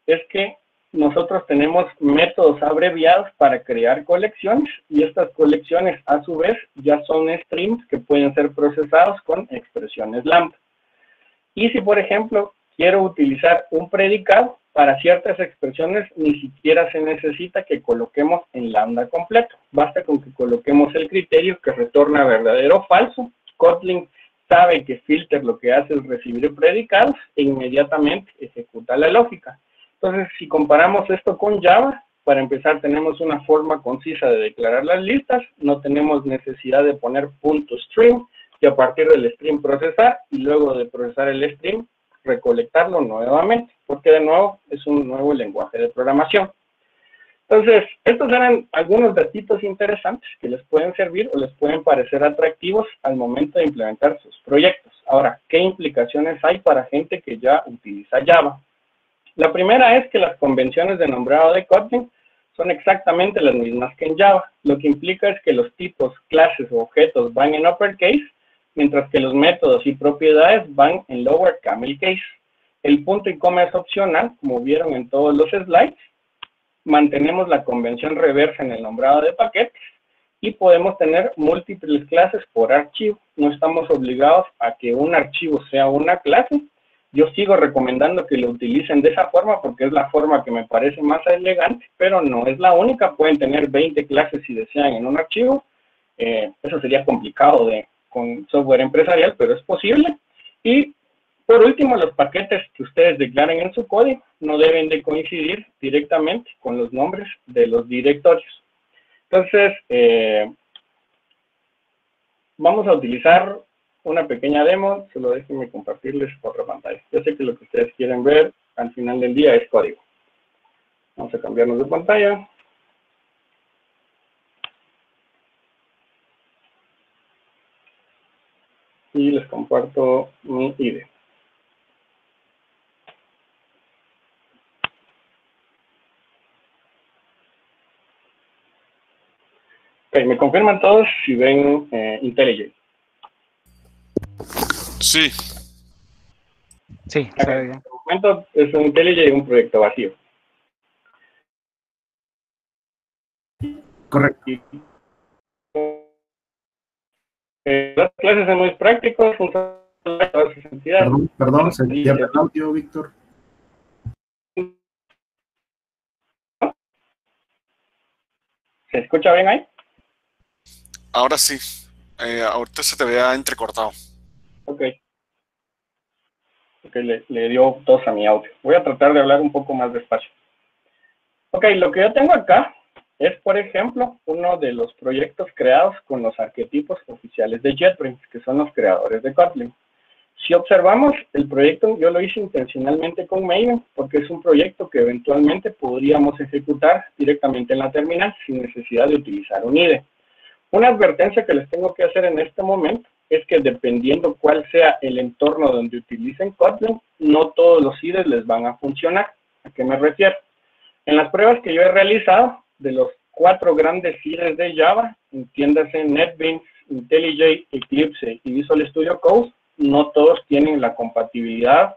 es que nosotros tenemos métodos abreviados para crear colecciones, y estas colecciones a su vez ya son streams que pueden ser procesados con expresiones lambda. Y si por ejemplo quiero utilizar un predicado, para ciertas expresiones ni siquiera se necesita que coloquemos en lambda completo, basta con que coloquemos el criterio que retorna verdadero o falso. Kotlin sabe que filter lo que hace es recibir predicados e inmediatamente ejecuta la lógica. Entonces, si comparamos esto con Java, para empezar tenemos una forma concisa de declarar las listas, no tenemos necesidad de poner .stream, que a partir del stream procesar, y luego de procesar el stream, recolectarlo nuevamente, porque de nuevo es un nuevo lenguaje de programación. Entonces, estos eran algunos datitos interesantes que les pueden servir o les pueden parecer atractivos al momento de implementar sus proyectos. Ahora, ¿qué implicaciones hay para gente que ya utiliza Java? La primera es que las convenciones de nombrado de Kotlin son exactamente las mismas que en Java, lo que implica es que los tipos, clases o objetos van en uppercase, mientras que los métodos y propiedades van en lower camel case. El punto y coma es opcional, como vieron en todos los slides. Mantenemos la convención reversa en el nombrado de paquetes y podemos tener múltiples clases por archivo. No estamos obligados a que un archivo sea una clase. Yo sigo recomendando que lo utilicen de esa forma porque es la forma que me parece más elegante, pero no es la única. Pueden tener 20 clases si desean en un archivo. Eso sería complicado con software empresarial, pero es posible. Y por último, los paquetes que ustedes declaren en su código no deben de coincidir directamente con los nombres de los directorios. Entonces, vamos a utilizar una pequeña demo, solo déjenme compartirles otra pantalla. Yo sé que lo que ustedes quieren ver al final del día es código. Vamos a cambiarnos de pantalla. Y les comparto mi IDE. Ok, me confirman todos si ven IntelliJ. Sí. Sí, está bien. En este momento es un IntelliJ, un proyecto vacío. Correcto. Las clases son muy prácticas. Perdón, se pierde el audio, Víctor. ¿Se escucha bien ahí? Ahora sí. Ahorita se te vea entrecortado. Ok. Ok, le dio tos a mi audio. Voy a tratar de hablar un poco más despacio. Ok, lo que yo tengo acá es, por ejemplo, uno de los proyectos creados con los arquetipos oficiales de JetBrains, que son los creadores de Kotlin. Si si observamos, el proyecto yo lo hice intencionalmente con Maven, porque es un proyecto que eventualmente podríamos ejecutar directamente en la terminal sin necesidad de utilizar un IDE. Una advertencia que les tengo que hacer en este momento es que dependiendo cuál sea el entorno donde utilicen Kotlin, no todos los IDEs les van a funcionar. ¿A qué me refiero? En las pruebas que yo he realizado, de los 4 grandes IDEs de Java, entiéndase NetBeans, IntelliJ, Eclipse y Visual Studio Code, no todos tienen la compatibilidad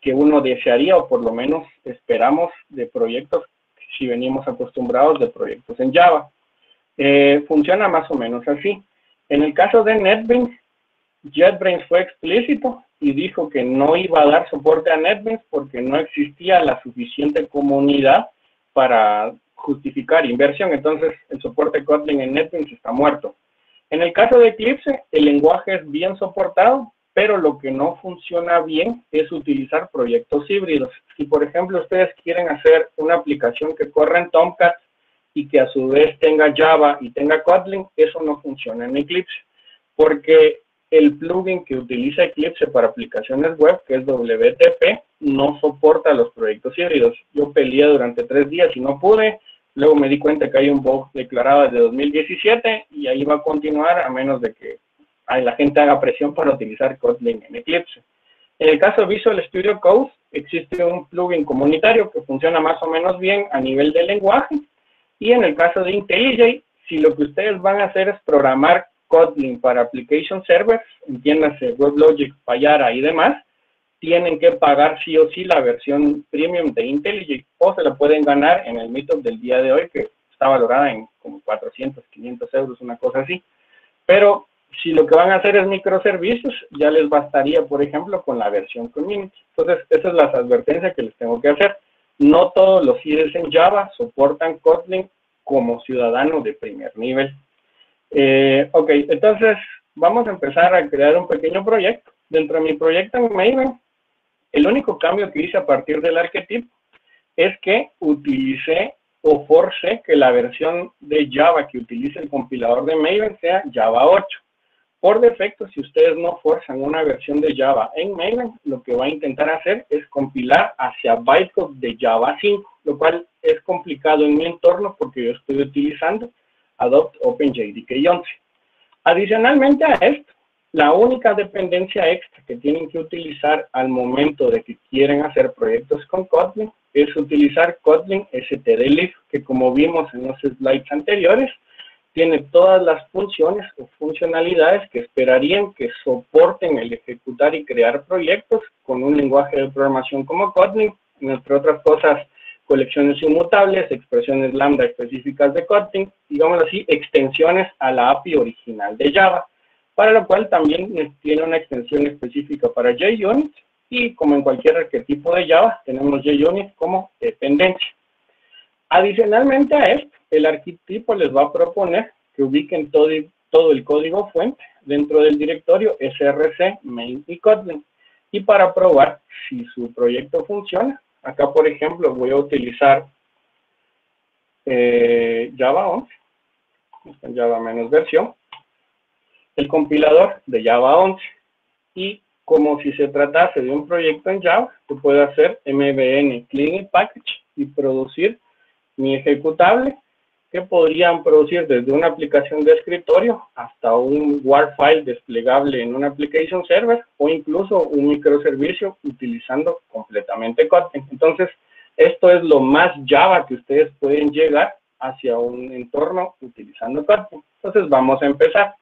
que uno desearía o por lo menos esperamos de proyectos, si venimos acostumbrados de proyectos en Java. Funciona más o menos así. En el caso de NetBeans, JetBrains fue explícito y dijo que no iba a dar soporte a NetBeans porque no existía la suficiente comunidad para justificar inversión. Entonces, el soporte Kotlin en NetBeans está muerto. En el caso de Eclipse, el lenguaje es bien soportado, pero lo que no funciona bien es utilizar proyectos híbridos. Si, por ejemplo, ustedes quieren hacer una aplicación que corra en Tomcat y que a su vez tenga Java y tenga Kotlin, eso no funciona en Eclipse, porque el plugin que utiliza Eclipse para aplicaciones web, que es WTP, no soporta los proyectos híbridos. Yo peleé durante 3 días y no pude. Luego me di cuenta que hay un bug declarado desde 2017 y ahí va a continuar a menos de que la gente haga presión para utilizar Kotlin en Eclipse. En el caso de Visual Studio Code, existe un plugin comunitario que funciona más o menos bien a nivel de lenguaje. Y en el caso de IntelliJ, si lo que ustedes van a hacer es programar Kotlin para Application Servers, entiéndase WebLogic, Payara y demás, tienen que pagar sí o sí la versión premium de IntelliJ o se la pueden ganar en el meetup del día de hoy, que está valorada en como 400, 500 euros, una cosa así. Pero si lo que van a hacer es microservicios, ya les bastaría, por ejemplo, con la versión community. Entonces, esas son las advertencias que les tengo que hacer. No todos los IDEs en Java soportan Kotlin como ciudadano de primer nivel. Ok, entonces vamos a empezar a crear un pequeño proyecto. Dentro de mi proyecto en Maven, el único cambio que hice a partir del arquetipo es que utilicé o forcé que la versión de Java que utilice el compilador de Maven sea Java 8. Por defecto, si ustedes no forzan una versión de Java en Maven, lo que va a intentar hacer es compilar hacia bytecode de Java 5, lo cual es complicado en mi entorno porque yo estoy utilizando Adopt OpenJDK 11. Adicionalmente a esto, la única dependencia extra que tienen que utilizar al momento de que quieren hacer proyectos con Kotlin es utilizar Kotlin stdlib, que como vimos en los slides anteriores, tiene todas las funciones o funcionalidades que esperarían que soporten el ejecutar y crear proyectos con un lenguaje de programación como Kotlin, entre otras cosas, colecciones inmutables, expresiones lambda específicas de Kotlin, digamos así, extensiones a la API original de Java, para lo cual también tiene una extensión específica para JUnit, y como en cualquier arquetipo de Java, tenemos JUnit como dependencia. Adicionalmente a esto, el arquetipo les va a proponer que ubiquen todo el código fuente dentro del directorio src main y Kotlin, y para probar si su proyecto funciona, acá, por ejemplo, voy a utilizar Java 11, Java menos versión, el compilador de Java 11. Y como si se tratase de un proyecto en Java, yo puedo hacer mbn clean package y producir mi ejecutable, que podrían producir desde una aplicación de escritorio hasta un WAR file desplegable en un application server o incluso un microservicio utilizando completamente Kotlin. Entonces, esto es lo más Java que ustedes pueden llegar hacia un entorno utilizando Kotlin. Entonces, vamos a empezar.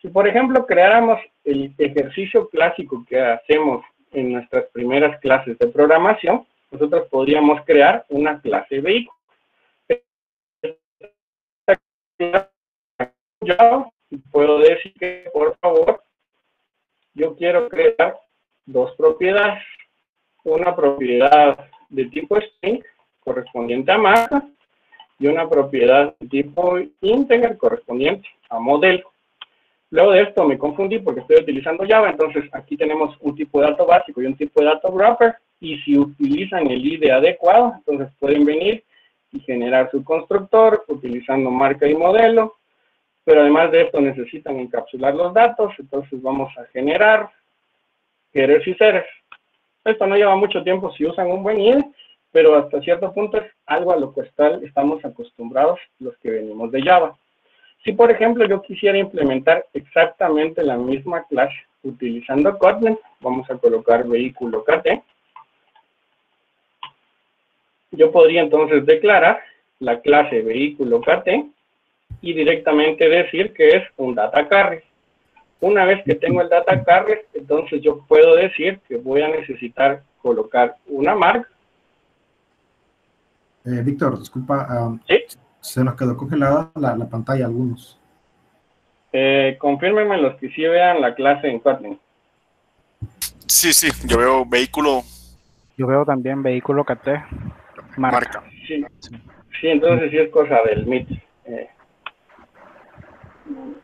Si, por ejemplo, creáramos el ejercicio clásico que hacemos en nuestras primeras clases de programación, nosotros podríamos crear una clase vehículo. Yo puedo decir que, por favor, yo quiero crear 2 propiedades, una propiedad de tipo string correspondiente a masa y una propiedad de tipo integer correspondiente a modelo. Luego de esto me confundí porque estoy utilizando Java, entonces aquí tenemos un tipo de dato básico y un tipo de dato wrapper, y si utilizan el IDE adecuado, entonces pueden venir y generar su constructor utilizando marca y modelo, pero además de esto necesitan encapsular los datos, entonces vamos a generar headers y setters. Esto no lleva mucho tiempo si usan un buen IDE, pero hasta cierto punto es algo a lo cual estamos acostumbrados los que venimos de Java. Si, por ejemplo, yo quisiera implementar exactamente la misma clase utilizando Kotlin, vamos a colocar vehículo KT. Yo podría entonces declarar la clase vehículo KT y directamente decir que es un data carrier. Una vez que tengo el data carrier, entonces yo puedo decir que voy a necesitar colocar una marca. Víctor, disculpa. ¿Sí? Se nos quedó congelada la pantalla algunos. Confírmenme los que sí vean la clase en Kotlin. Sí, sí, yo veo vehículo. Yo veo también vehículo KT. Marca. Sí, sí, entonces sí es cosa del MIT.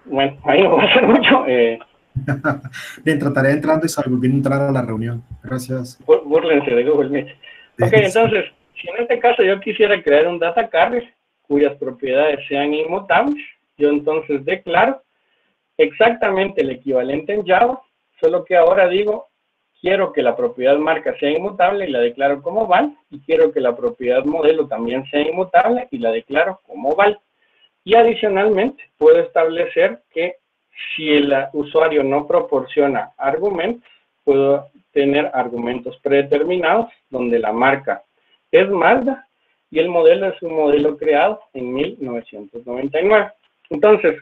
Bueno, ahí no va a ser mucho. Bien, trataré entrando y salgo bien entrar a la reunión. Gracias. Búrlense de Google Meet. Ok, entonces, si en este caso yo quisiera crear un data carrier cuyas propiedades sean inmutables, yo entonces declaro exactamente el equivalente en Java, solo que ahora digo, quiero que la propiedad marca sea inmutable y la declaro como val, y quiero que la propiedad modelo también sea inmutable y la declaro como val. Y adicionalmente, puedo establecer que si el usuario no proporciona argumentos, puedo tener argumentos predeterminados donde la marca es Mazda y el modelo es un modelo creado en 1999. Entonces,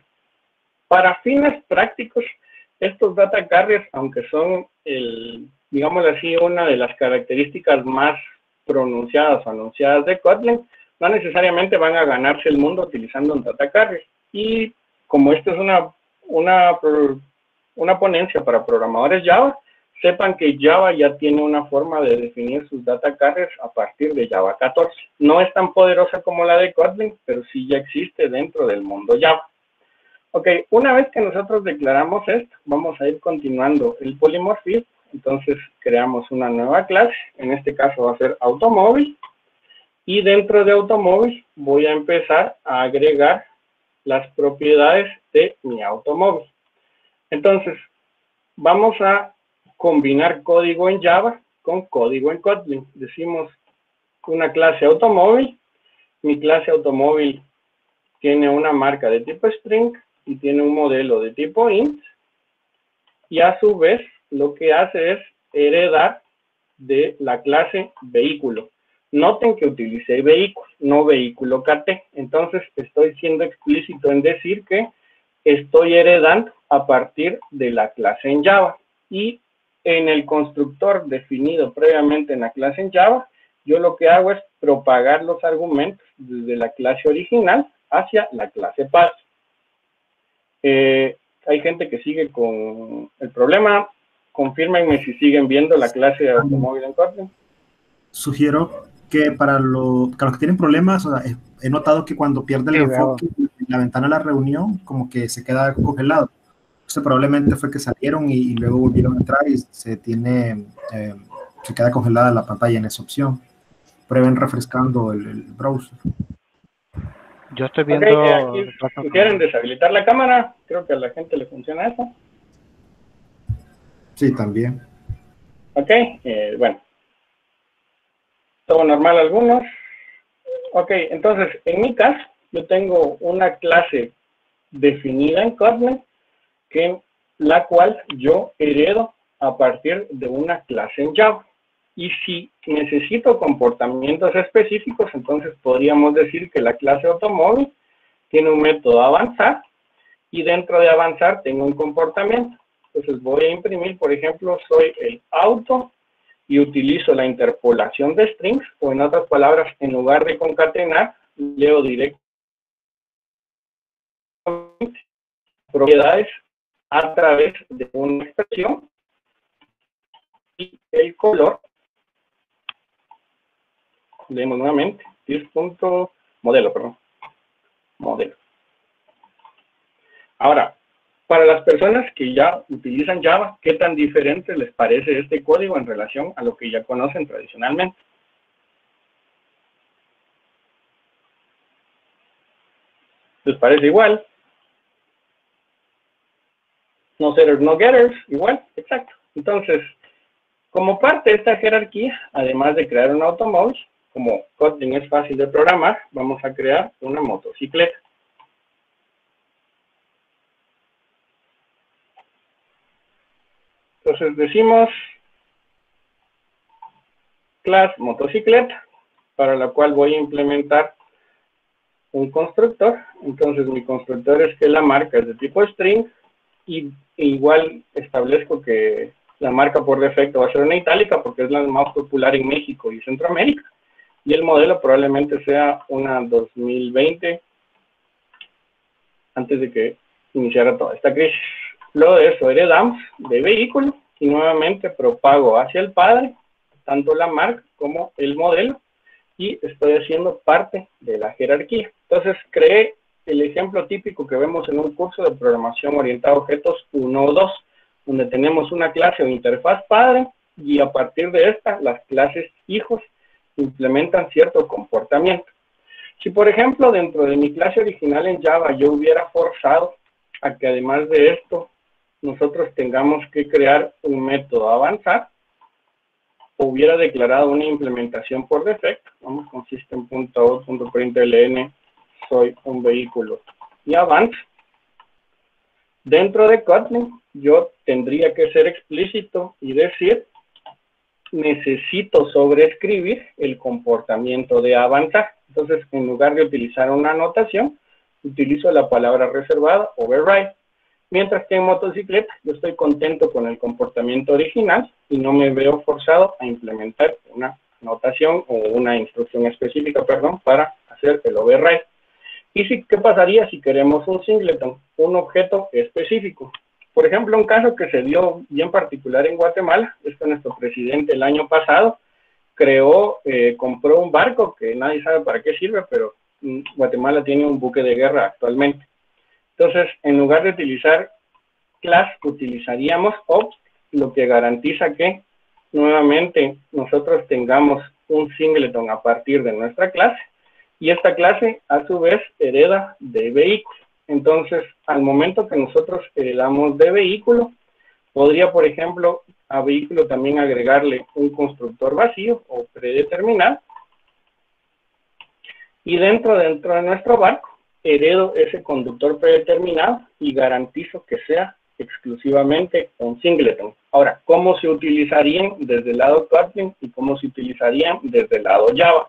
para fines prácticos, estos data carriers, aunque son, digámoslo así, una de las características más pronunciadas o anunciadas de Kotlin, no necesariamente van a ganarse el mundo utilizando un data carrier. Y como esto es una ponencia para programadores Java, sepan que Java ya tiene una forma de definir sus data carriers a partir de Java 14. No es tan poderosa como la de Kotlin, pero sí ya existe dentro del mundo Java. Ok, una vez que nosotros declaramos esto, vamos a ir continuando el polimorfismo. Entonces creamos una nueva clase, en este caso va a ser automóvil. Y dentro de automóvil voy a empezar a agregar las propiedades de mi automóvil. Entonces, vamos a combinar código en Java con código en Kotlin. Decimos una clase automóvil. Mi clase automóvil tiene una marca de tipo string y tiene un modelo de tipo int. Y a su vez, lo que hace es heredar de la clase vehículo. Noten que utilicé vehículo, no vehículo KT. Entonces, estoy siendo explícito en decir que estoy heredando a partir de la clase en Java. Y en el constructor definido previamente en la clase en Java, yo lo que hago es propagar los argumentos desde la clase original hacia la clase path. Hay gente que sigue con el problema. Confírmenme si siguen viendo la clase de automóvil en Kotlin. Sugiero que para los que tienen problemas, o sea, he notado que cuando pierde el enfoque en la ventana de la reunión, como que se queda congelado. O sea, probablemente fue que salieron y luego volvieron a entrar y se queda congelada la pantalla en esa opción. Prueben refrescando el browser. Yo estoy viendo... Okay, si quieren deshabilitar la cámara, creo que a la gente le funciona eso. Sí, también. Ok, bueno. Todo normal algunos. Ok, entonces, en mi caso, yo tengo una clase definida en Kotlin, la cual yo heredo a partir de una clase en Java. Y si necesito comportamientos específicos, entonces podríamos decir que la clase automóvil tiene un método avanzar, y dentro de avanzar tengo un comportamiento. Entonces voy a imprimir, por ejemplo, soy el auto, y utilizo la interpolación de strings, o en otras palabras, en lugar de concatenar, leo directamente propiedades a través de una expresión y el color. Leemos nuevamente, 10. Modelo, perdón. Modelo. Ahora, para las personas que ya utilizan Java, ¿qué tan diferente les parece este código en relación a lo que ya conocen tradicionalmente? ¿Les parece igual? No setters, no getters, igual, exacto. Entonces, Como parte de esta jerarquía, además de crear un automouse, como Kotlin es fácil de programar, vamos a crear una motocicleta. Entonces decimos class motocicleta, para la cual voy a implementar un constructor. Entonces mi constructor es que la marca es de tipo string, y igual establezco que la marca por defecto va a ser una itálica porque es la más popular en México y Centroamérica. Y el modelo probablemente sea una 2020, antes de que iniciara toda esta crisis. Luego de eso, heredamos de vehículo y nuevamente propago hacia el padre, tanto la marca como el modelo, y estoy haciendo parte de la jerarquía. Entonces creé el ejemplo típico que vemos en un curso de programación orientada a objetos 1 o 2, donde tenemos una clase o interfaz padre, y a partir de esta, las clases hijos implementan cierto comportamiento. Si, por ejemplo, dentro de mi clase original en Java, yo hubiera forzado a que además de esto, nosotros tengamos que crear un método avanzar, hubiera declarado una implementación por defecto, vamos con system.out.println, soy un vehículo y avance. Dentro de Kotlin, yo tendría que ser explícito y decir, necesito sobreescribir el comportamiento de avanzar. Entonces, en lugar de utilizar una anotación, utilizo la palabra reservada, override. Mientras que en motocicleta, yo estoy contento con el comportamiento original y no me veo forzado a implementar una anotación o una instrucción específica, perdón, para hacer el override. ¿Y si, qué pasaría si queremos un singleton, un objeto específico? Por ejemplo, un caso que se dio bien particular en Guatemala, es que nuestro presidente el año pasado compró un barco que nadie sabe para qué sirve, pero Guatemala tiene un buque de guerra actualmente. Entonces, en lugar de utilizar class, utilizaríamos opt, lo que garantiza que nuevamente nosotros tengamos un singleton a partir de nuestra clase, y esta clase a su vez hereda de vehículo. Entonces, al momento que nosotros heredamos de vehículo, podría, por ejemplo, a vehículo también agregarle un constructor vacío o predeterminado. Y dentro de nuestro barco, heredo ese conductor predeterminado y garantizo que sea exclusivamente un singleton. Ahora, ¿cómo se utilizarían desde el lado Kotlin y cómo se utilizarían desde el lado Java?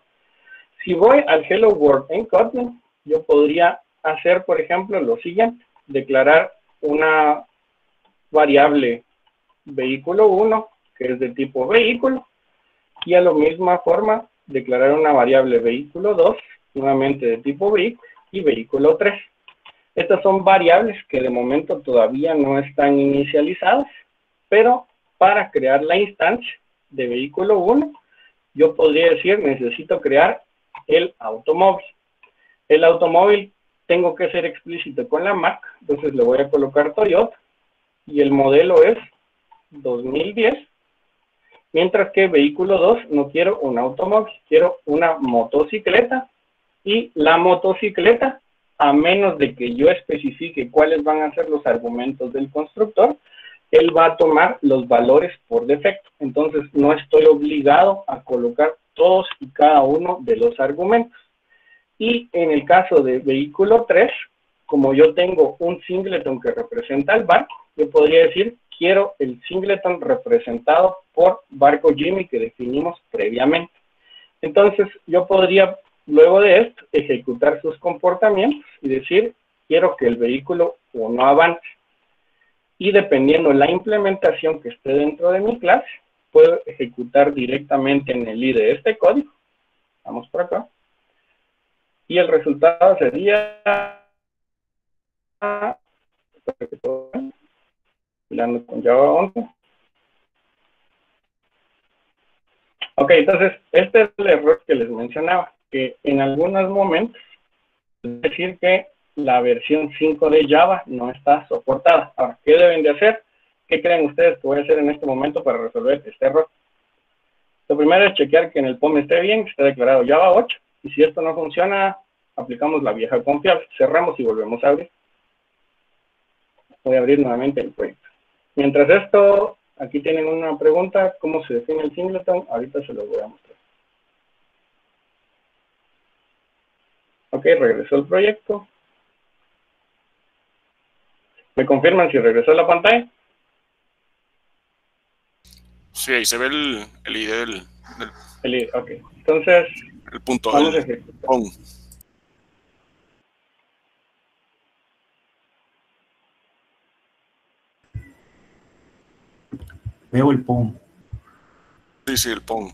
Si voy al Hello World en Kotlin, yo podría hacer, por ejemplo, lo siguiente: declarar una variable vehículo 1, que es de tipo vehículo, y a la misma forma declarar una variable vehículo 2, nuevamente de tipo vehículo, y vehículo 3. Estas son variables que de momento todavía no están inicializadas, pero para crear la instancia de vehículo 1, yo podría decir, necesito crear el automóvil. El automóvil tengo que ser explícito con la marca, entonces le voy a colocar Toyota, y el modelo es 2010, mientras que vehículo 2 no quiero un automóvil, quiero una motocicleta, y la motocicleta, a menos de que yo especifique cuáles van a ser los argumentos del constructor, él va a tomar los valores por defecto, entonces no estoy obligado a colocar todos y cada uno de los argumentos. Y en el caso de vehículo 3, como yo tengo un singleton que representa el barco, yo podría decir, quiero el singleton representado por barco Jimmy que definimos previamente. Entonces, yo podría, luego de esto, ejecutar sus comportamientos y decir, quiero que el vehículo 1 avance. Y dependiendo la implementación que esté dentro de mi clase, puedo ejecutar directamente en el IDE este código. Vamos por acá. Y el resultado sería, mirando con Java 11. Ok, entonces, este es el error que les mencionaba, que en algunos momentos, es decir que la versión 5 de Java no está soportada. Ahora, ¿qué deben de hacer? ¿Qué creen ustedes que voy a hacer en este momento para resolver este error? Lo primero es chequear que en el POM esté bien, que esté declarado Java 8. Y si esto no funciona, aplicamos la vieja confiable, cerramos y volvemos a abrir. Voy a abrir nuevamente el proyecto. Mientras esto Aquí tienen una pregunta, ¿cómo se define el singleton? Ahorita se los voy a mostrar. Ok, regresó el proyecto. ¿Me confirman si regresó a la pantalla? Sí, ahí se ve el ID del ID, ok. Entonces, el punto vamos a ejecutar. Veo el PON. Sí, el PON.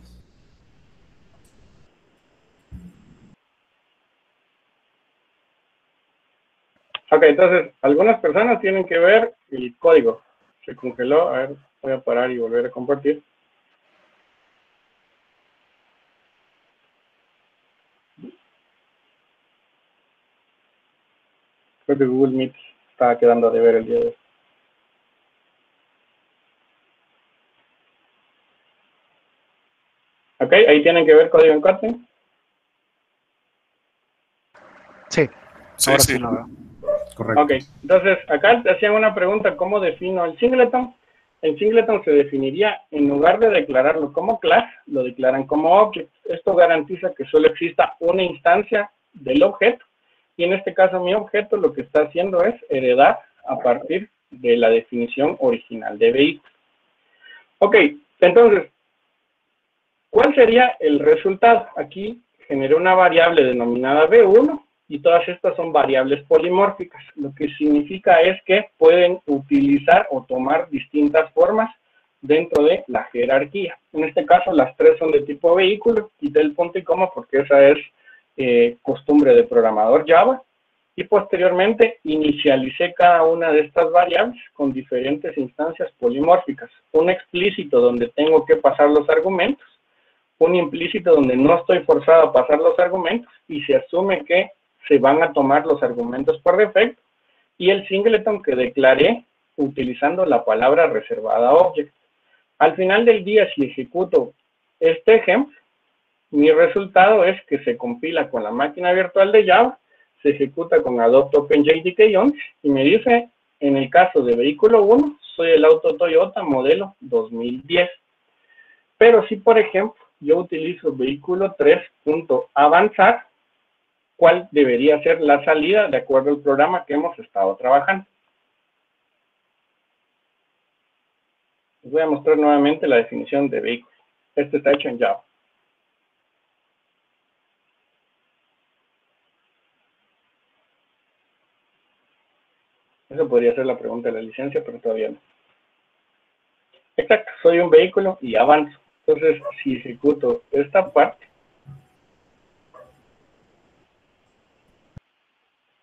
Ok, entonces, algunas personas tienen que ver el código. Se congeló. A ver, voy a parar y volver a compartir. Creo que Google Meet está quedando a deber el día de hoy. Ok, ahí tienen que ver código en Kotlin. Sí, ahora sí lo veo. Correcto. Ok, entonces acá te hacían una pregunta, ¿cómo defino el singleton? El singleton se definiría, en lugar de declararlo como class, lo declaran como object. Esto garantiza que solo exista una instancia del objeto. Y en este caso mi objeto lo que está haciendo es heredar a partir de la definición original de vehículo. Ok, entonces, ¿cuál sería el resultado? Aquí generé una variable denominada B1 y todas estas son variables polimórficas. Lo que significa es que pueden utilizar o tomar distintas formas dentro de la jerarquía. En este caso las tres son de tipo vehículo, quité el punto y coma porque esa es costumbre de programador Java. Y posteriormente inicialicé cada una de estas variables con diferentes instancias polimórficas. Un explícito donde tengo que pasar los argumentos. Un implícito donde no estoy forzado a pasar los argumentos y se asume que se van a tomar los argumentos por defecto, y el singleton que declaré utilizando la palabra reservada object. Al final del día, si ejecuto este ejemplo, mi resultado es que se compila con la máquina virtual de Java, se ejecuta con Adopt OpenJDK 11 y me dice, en el caso de vehículo 1, soy el auto Toyota modelo 2010. Pero si, por ejemplo, yo utilizo vehículo 3.avanzar, ¿cuál debería ser la salida de acuerdo al programa que hemos estado trabajando? Les voy a mostrar nuevamente la definición de vehículo. Esto está hecho en Java. Eso podría ser la pregunta de la licencia, pero todavía no. Exacto, soy un vehículo y avanzo. Entonces, si ejecuto esta parte,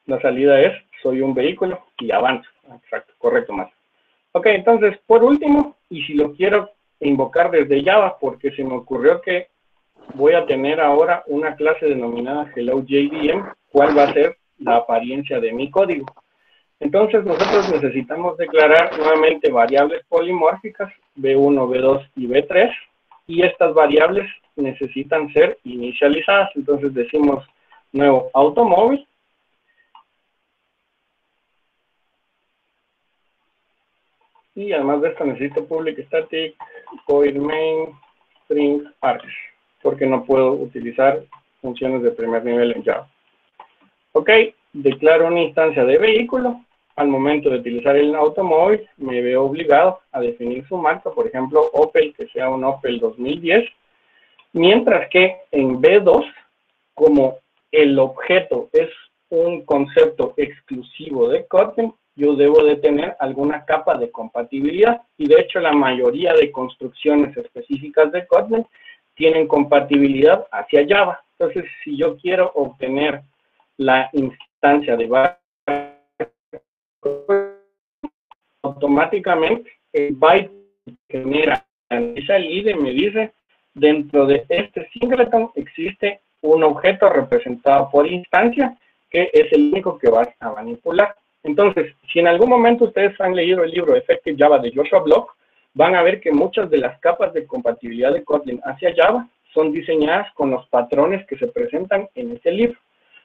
la salida es, soy un vehículo y avanzo. Exacto, correcto, más. Ok, entonces, por último, y si lo quiero invocar desde Java, porque se me ocurrió que voy a tener ahora una clase denominada HelloJVM, ¿cuál va a ser la apariencia de mi código? Entonces, nosotros necesitamos declarar nuevamente variables polimórficas, B1, B2 y B3, y estas variables necesitan ser inicializadas. Entonces decimos nuevo automóvil. Y además de esto necesito public static void main string args, porque no puedo utilizar funciones de primer nivel en Java. Ok, declaro una instancia de vehículo. Al momento de utilizar el automóvil, me veo obligado a definir su marca, por ejemplo, Opel, que sea un Opel 2010, mientras que en B2, como el objeto es un concepto exclusivo de Kotlin, yo debo de tener alguna capa de compatibilidad, y de hecho la mayoría de construcciones específicas de Kotlin tienen compatibilidad hacia Java. Entonces, si yo quiero obtener la instancia de variables, automáticamente el byte que genera el ID me dice, dentro de este singleton existe un objeto representado por instancia que es el único que vas a manipular. Entonces, si en algún momento ustedes han leído el libro Effective Java de Joshua Block, van a ver que muchas de las capas de compatibilidad de Kotlin hacia Java son diseñadas con los patrones que se presentan en este libro,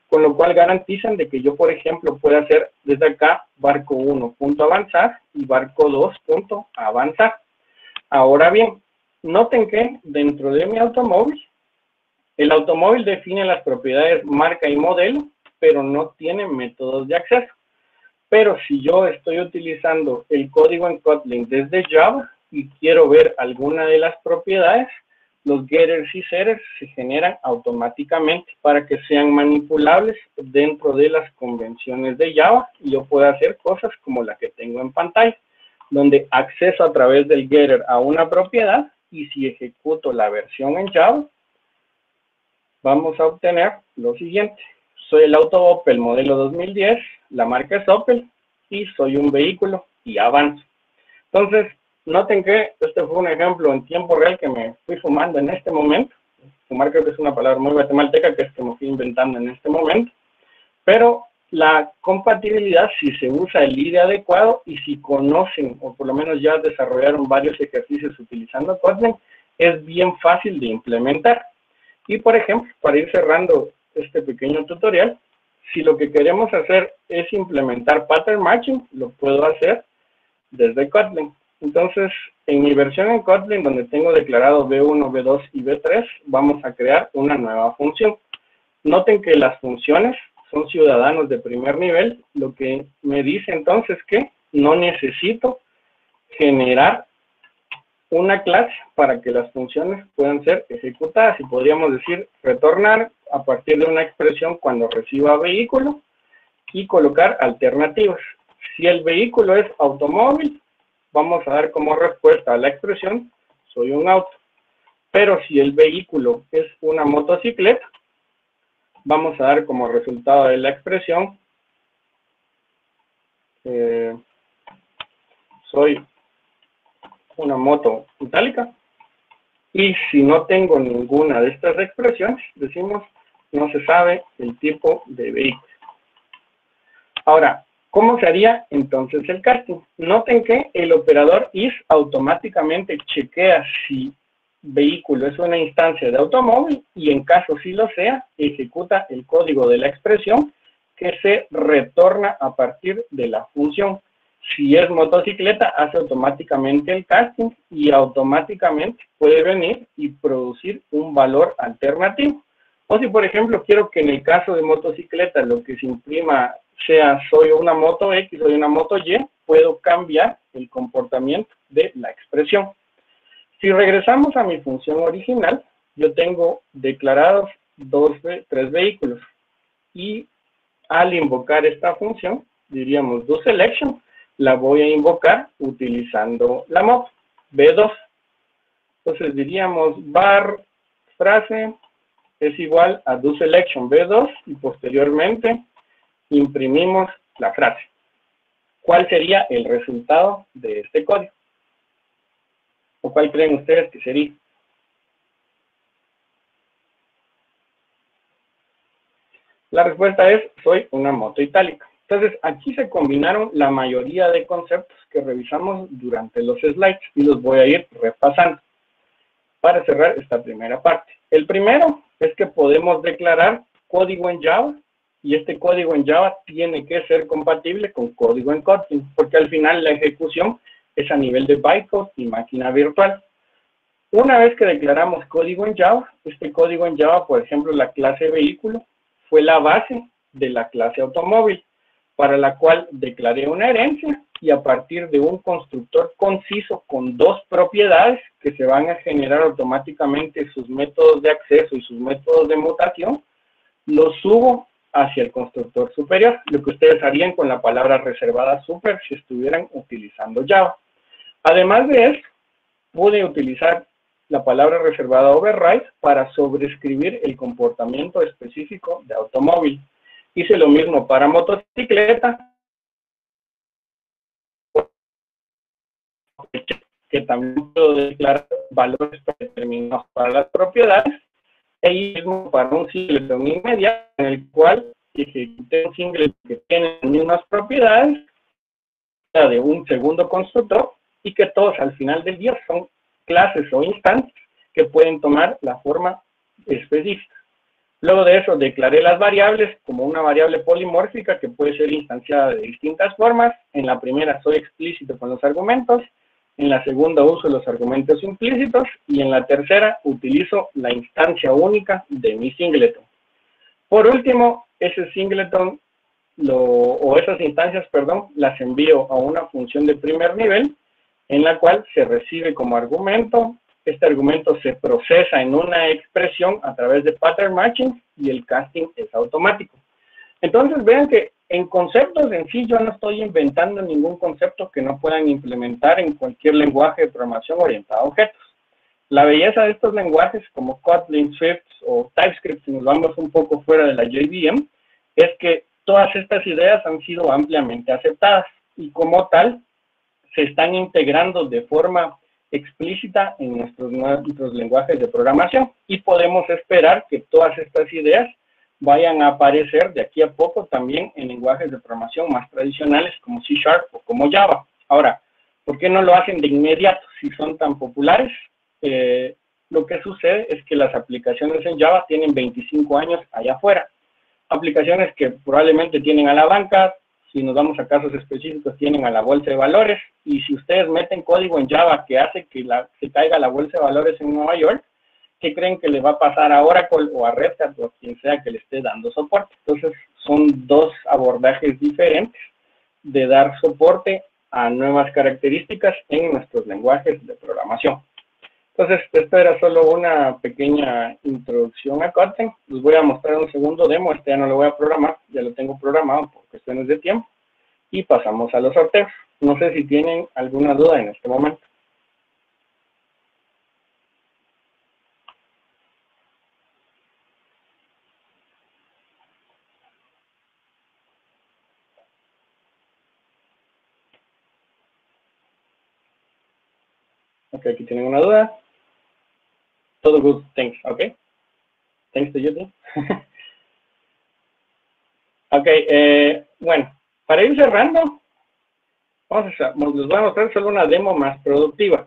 con lo cual garantizan de que yo, por ejemplo, pueda hacer desde acá barco 1.avanzar y barco 2.avanzar. Ahora bien, noten que dentro de mi automóvil, el automóvil define las propiedades marca y modelo, pero no tiene métodos de acceso. Pero si yo estoy utilizando el código en Kotlin desde Java y quiero ver alguna de las propiedades, los getters y setters se generan automáticamente para que sean manipulables dentro de las convenciones de Java y yo pueda hacer cosas como la que tengo en pantalla, donde acceso a través del getter a una propiedad y si ejecuto la versión en Java, vamos a obtener lo siguiente. Soy el auto Opel modelo 2010, la marca es Opel y soy un vehículo y avanzo. Entonces, noten que este fue un ejemplo en tiempo real que me fui fumando en este momento. Fumar creo que es una palabra muy guatemalteca que es que me fui inventando en este momento. Pero la compatibilidad, si se usa el IDE adecuado y si conocen o por lo menos ya desarrollaron varios ejercicios utilizando Kotlin, es bien fácil de implementar. Y por ejemplo, para ir cerrando este pequeño tutorial, si lo que queremos hacer es implementar pattern matching, lo puedo hacer desde Kotlin. Entonces, en mi versión en Kotlin, donde tengo declarado B1, B2 y B3, vamos a crear una nueva función. Noten que las funciones son ciudadanos de primer nivel, lo que me dice entonces que no necesito generar una clase para que las funciones puedan ser ejecutadas. Y podríamos decir retornar a partir de una expresión cuando reciba vehículo y colocar alternativas. Si el vehículo es automóvil, vamos a dar como respuesta a la expresión, soy un auto. Pero si el vehículo es una motocicleta, vamos a dar como resultado de la expresión, soy una moto metálica. Y si no tengo ninguna de estas expresiones, decimos, no se sabe el tipo de vehículo. Ahora, ¿cómo se haría entonces el casting? Noten que el operador is automáticamente chequea si vehículo es una instancia de automóvil y en caso sí lo sea, ejecuta el código de la expresión que se retorna a partir de la función. Si es motocicleta, hace automáticamente el casting y automáticamente puede venir y producir un valor alternativo. O si, por ejemplo, quiero que en el caso de motocicleta lo que se imprima sea soy una moto X, soy una moto Y, puedo cambiar el comportamiento de la expresión. Si regresamos a mi función original, yo tengo declarados tres vehículos. Y al invocar esta función, diríamos doSelection, la voy a invocar utilizando la moto, B2. Entonces diríamos bar frase es igual a doSelection B2 y posteriormente imprimimos la frase. ¿Cuál sería el resultado de este código? ¿O cuál creen ustedes que sería? La respuesta es, soy una moto itálica. Entonces, aquí se combinaron la mayoría de conceptos que revisamos durante los slides y los voy a ir repasando para cerrar esta primera parte. El primero es que podemos declarar código en Java y este código en Java tiene que ser compatible con código en Kotlin, porque al final la ejecución es a nivel de bytecode y máquina virtual. Una vez que declaramos código en Java, este código en Java, por ejemplo, la clase vehículo, fue la base de la clase automóvil, para la cual declaré una herencia y a partir de un constructor conciso con dos propiedades que se van a generar automáticamente sus métodos de acceso y sus métodos de mutación, los subo hacia el constructor superior, lo que ustedes harían con la palabra reservada super si estuvieran utilizando Java. Además de eso, pude utilizar la palabra reservada override para sobreescribir el comportamiento específico de automóvil. Hice lo mismo para motocicleta, que también puedo declarar valores predeterminados para las propiedades, y mismo para un singleton inmediato en el cual ejecute un singleton que tiene las mismas propiedades de un segundo constructor y que todos al final del día son clases o instancias que pueden tomar la forma específica. Luego de eso declaré las variables como una variable polimórfica que puede ser instanciada de distintas formas. En la primera soy explícito con los argumentos, En la segunda uso los argumentos implícitos y en la tercera utilizo la instancia única de mi singleton. Por último, ese singleton esas instancias, perdón, las envío a una función de primer nivel en la cual se recibe como argumento. Este argumento se procesa en una expresión a través de pattern matching y el casting es automático. Entonces vean que en conceptos en sí yo no estoy inventando ningún concepto que no puedan implementar en cualquier lenguaje de programación orientado a objetos. La belleza de estos lenguajes como Kotlin, Swift o TypeScript, si nos vamos un poco fuera de la JVM, es que todas estas ideas han sido ampliamente aceptadas y como tal se están integrando de forma explícita en nuestros lenguajes de programación y podemos esperar que todas estas ideas vayan a aparecer de aquí a poco también en lenguajes de programación más tradicionales como C# o como Java. Ahora, ¿por qué no lo hacen de inmediato si son tan populares? Lo que sucede es que las aplicaciones en Java tienen 25 años allá afuera. Aplicaciones que probablemente tienen a la banca, si nos vamos a casos específicos, tienen a la bolsa de valores, y si ustedes meten código en Java que hace que se caiga la bolsa de valores en Nueva York, ¿qué creen que le va a pasar a Oracle o a Red Hat o a quien sea que le esté dando soporte? Entonces, son dos abordajes diferentes de dar soporte a nuevas características en nuestros lenguajes de programación. Entonces, esto era solo una pequeña introducción a Kotlin. Les voy a mostrar un segundo demo. Este ya no lo voy a programar, ya lo tengo programado por cuestiones de tiempo. Y pasamos a los sorteos. No sé si tienen alguna duda en este momento. Ok, aquí tienen una duda. Todo good, thanks, okay. Thanks to you, too. Ok, bueno, para ir cerrando, les voy a mostrar solo una demo más productiva.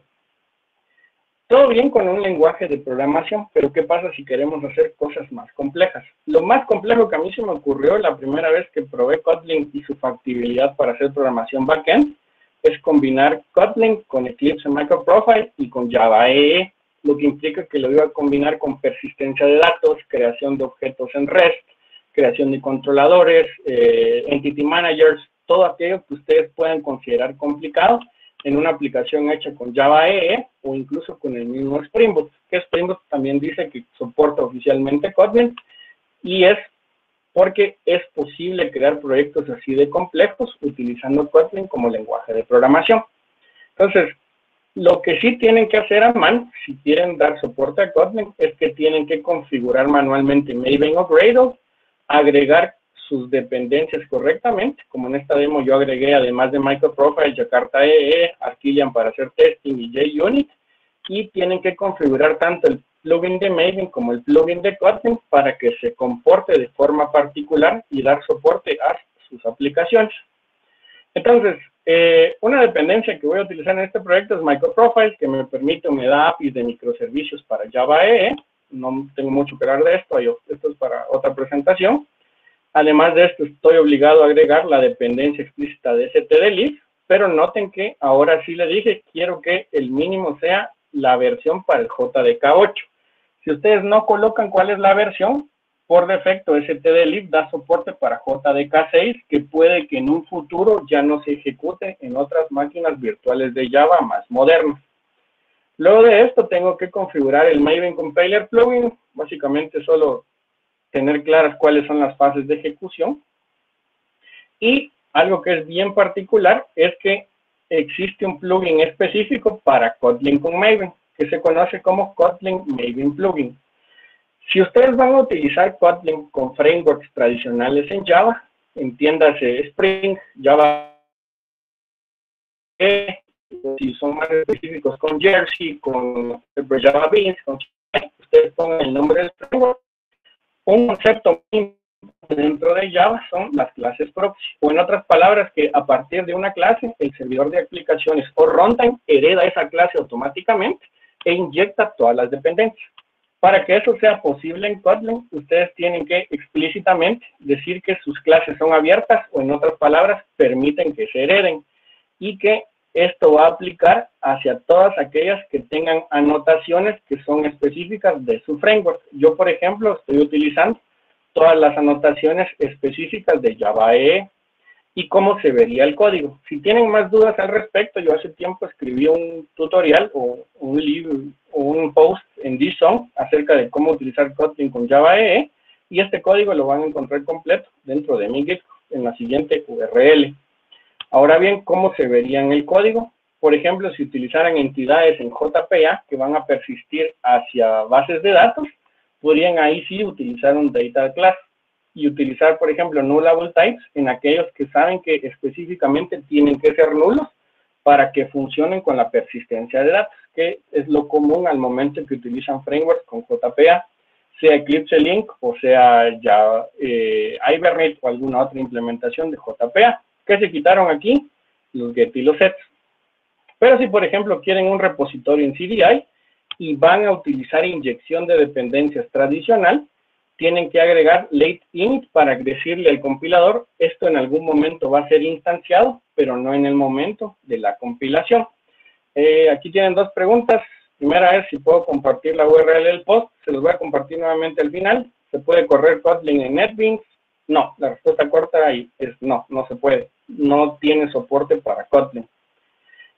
Todo bien con un lenguaje de programación, pero ¿qué pasa si queremos hacer cosas más complejas? Lo más complejo que a mí se me ocurrió la primera vez que probé Kotlin y su factibilidad para hacer programación backend es combinar Kotlin con Eclipse MicroProfile y con Java EE. Lo que implica que lo iba a combinar con persistencia de datos, creación de objetos en REST, creación de controladores, entity managers, todo aquello que ustedes puedan considerar complicado en una aplicación hecha con Java EE o incluso con el mismo Spring Boot, que Spring Boot también dice que soporta oficialmente Kotlin y es porque es posible crear proyectos así de complejos utilizando Kotlin como lenguaje de programación. Entonces, lo que sí tienen que hacer a mano, si quieren dar soporte a Kotlin, es que tienen que configurar manualmente Maven o Gradle, agregar sus dependencias correctamente, como en esta demo yo agregué además de MicroProfile, Jakarta EE, Arquillian para hacer testing y JUnit, y tienen que configurar tanto el plugin de Maven como el plugin de Kotlin para que se comporte de forma particular y dar soporte a sus aplicaciones. Entonces, una dependencia que voy a utilizar en este proyecto es MicroProfile, que me da APIs de microservicios para Java EE. No tengo mucho que hablar de esto, esto es para otra presentación. Además de esto, estoy obligado a agregar la dependencia explícita de stdlib, pero noten que ahora sí le dije, quiero que el mínimo sea la versión para el JDK8. Si ustedes no colocan cuál es la versión, por defecto, stdlib da soporte para JDK6, que puede que en un futuro ya no se ejecute en otras máquinas virtuales de Java más modernas. Luego de esto, tengo que configurar el Maven Compiler Plugin, básicamente solo tener claras cuáles son las fases de ejecución. Y algo que es bien particular es que existe un plugin específico para Kotlin con Maven, que se conoce como Kotlin Maven Plugin. Si ustedes van a utilizar Kotlin con frameworks tradicionales en Java, entiéndase Spring, Java, si son más específicos con Jersey, con JetBrains, con JPA, ustedes pongan el nombre del framework. Un concepto dentro de Java son las clases proxy, o en otras palabras que a partir de una clase, el servidor de aplicaciones o runtime hereda esa clase automáticamente e inyecta todas las dependencias. Para que eso sea posible en Kotlin, ustedes tienen que explícitamente decir que sus clases son abiertas o en otras palabras, permiten que se hereden y que Esto va a aplicar hacia todas aquellas que tengan anotaciones que son específicas de su framework. Yo, por ejemplo, estoy utilizando todas las anotaciones específicas de Java EE y cómo se vería el código. Si tienen más dudas al respecto, yo hace tiempo escribí un tutorial o un libro o un post en JSON acerca de cómo utilizar Kotlin con Java EE, y este código lo van a encontrar completo dentro de mi Git en la siguiente URL. Ahora bien, ¿cómo se vería en el código? Por ejemplo, si utilizaran entidades en JPA que van a persistir hacia bases de datos, podrían ahí sí utilizar un data class y utilizar, por ejemplo, nullable types en aquellos que saben que específicamente tienen que ser nulos para que funcionen con la persistencia de datos, que es lo común al momento que utilizan frameworks con JPA, sea Eclipse Link o sea ya Hibernate o alguna otra implementación de JPA. ¿Qué se quitaron aquí? Los get y los sets. Pero si, por ejemplo, quieren un repositorio en CDI y van a utilizar inyección de dependencias tradicional, tienen que agregar late init para decirle al compilador, esto en algún momento va a ser instanciado, pero no en el momento de la compilación. Aquí tienen dos preguntas. Primera es si puedo compartir la URL del post. Se los voy a compartir nuevamente al final. ¿Se puede correr Kotlin en NetBeans? No, la respuesta corta ahí es no, no se puede. No tiene soporte para Kotlin.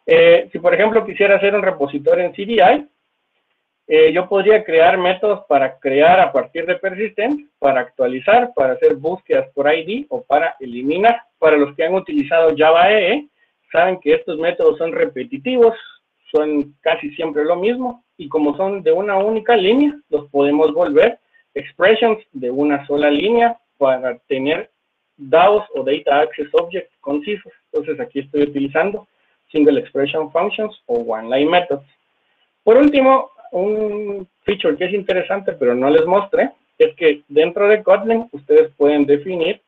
Si, por ejemplo, quisiera hacer un repositorio en CDI, yo podría crear métodos para crear a partir de persistent, para actualizar, para hacer búsquedas por ID o para eliminar. Para los que han utilizado Java EE, saben que estos métodos son repetitivos, son casi siempre lo mismo, y como son de una única línea, los podemos volver expressions de una sola línea para tener DAOs o Data Access Objects concisos. Entonces aquí estoy utilizando Single Expression Functions o One Line Methods. Por último, un feature que es interesante pero no les mostré, es que dentro de Kotlin ustedes pueden definir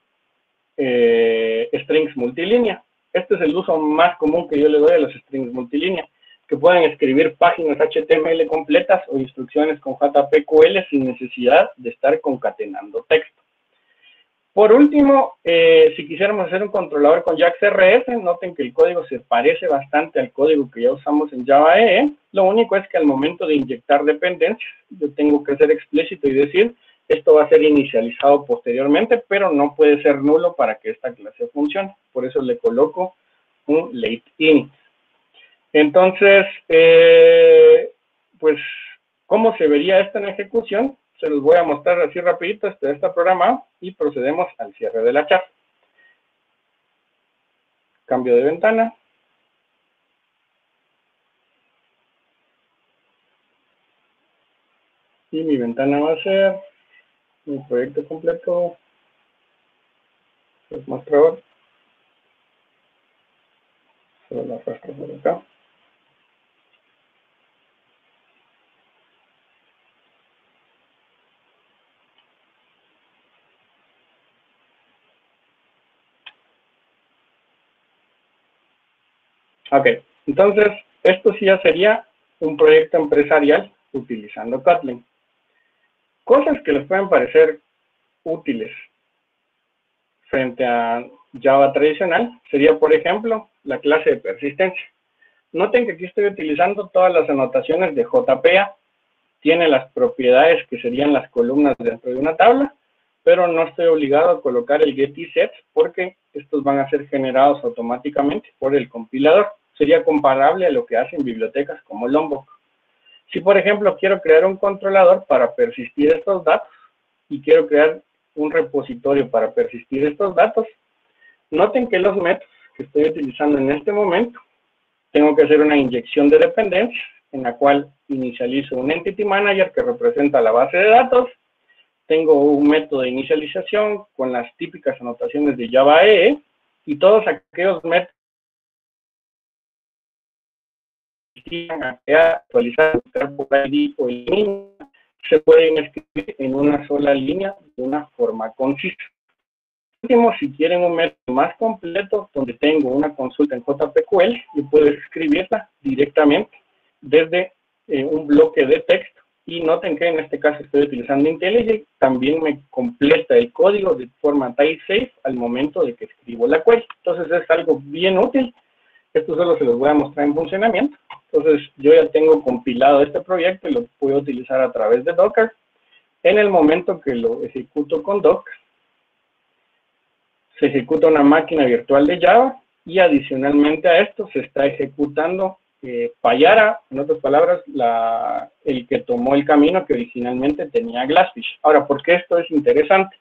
strings multilínea. Este es el uso más común que yo le doy a los strings multilínea, que pueden escribir páginas HTML completas o instrucciones con JPQL sin necesidad de estar concatenando texto. Por último, si quisiéramos hacer un controlador con JAX-RS, noten que el código se parece bastante al código que ya usamos en Java EE. Lo único es que al momento de inyectar dependencias, yo tengo que ser explícito y decir, esto va a ser inicializado posteriormente, pero no puede ser nulo para que esta clase funcione. Por eso le coloco un late init. Entonces, pues, ¿cómo se vería esto en ejecución? Se los voy a mostrar así rapidito, este está programado y procedemos al cierre de la charla. Cambio de ventana. Y mi ventana va a ser mi proyecto completo. Les muestro ahora. Solo lo arrastro por acá. Ok, entonces, esto sí ya sería un proyecto empresarial utilizando Kotlin. Cosas que les pueden parecer útiles frente a Java tradicional sería, por ejemplo, la clase de persistencia. Noten que aquí estoy utilizando todas las anotaciones de JPA. Tiene las propiedades que serían las columnas dentro de una tabla, pero no estoy obligado a colocar el get y sets porque estos van a ser generados automáticamente por el compilador. Sería comparable a lo que hacen bibliotecas como Lombok. Si, por ejemplo, quiero crear un controlador para persistir estos datos y quiero crear un repositorio para persistir estos datos, noten que los métodos que estoy utilizando en este momento, tengo que hacer una inyección de dependencias en la cual inicializo un entity manager que representa la base de datos. Tengo un método de inicialización con las típicas anotaciones de Java EE y todos aquellos métodos que actualizar por ID o línea se pueden escribir en una sola línea de una forma concisa. Por último, si quieren un método más completo donde tengo una consulta en JPQL, yo puedo escribirla directamente desde un bloque de texto. Y noten que en este caso estoy utilizando IntelliJ, también me completa el código de forma type safe al momento de que escribo la query. Entonces es algo bien útil Esto solo se los voy a mostrar en funcionamiento. Entonces, yo ya tengo compilado este proyecto y lo puedo utilizar a través de Docker. En el momento que lo ejecuto con Docker, se ejecuta una máquina virtual de Java y adicionalmente a esto se está ejecutando Payara, en otras palabras, el que tomó el camino que originalmente tenía Glassfish. Ahora, ¿por qué esto es interesante?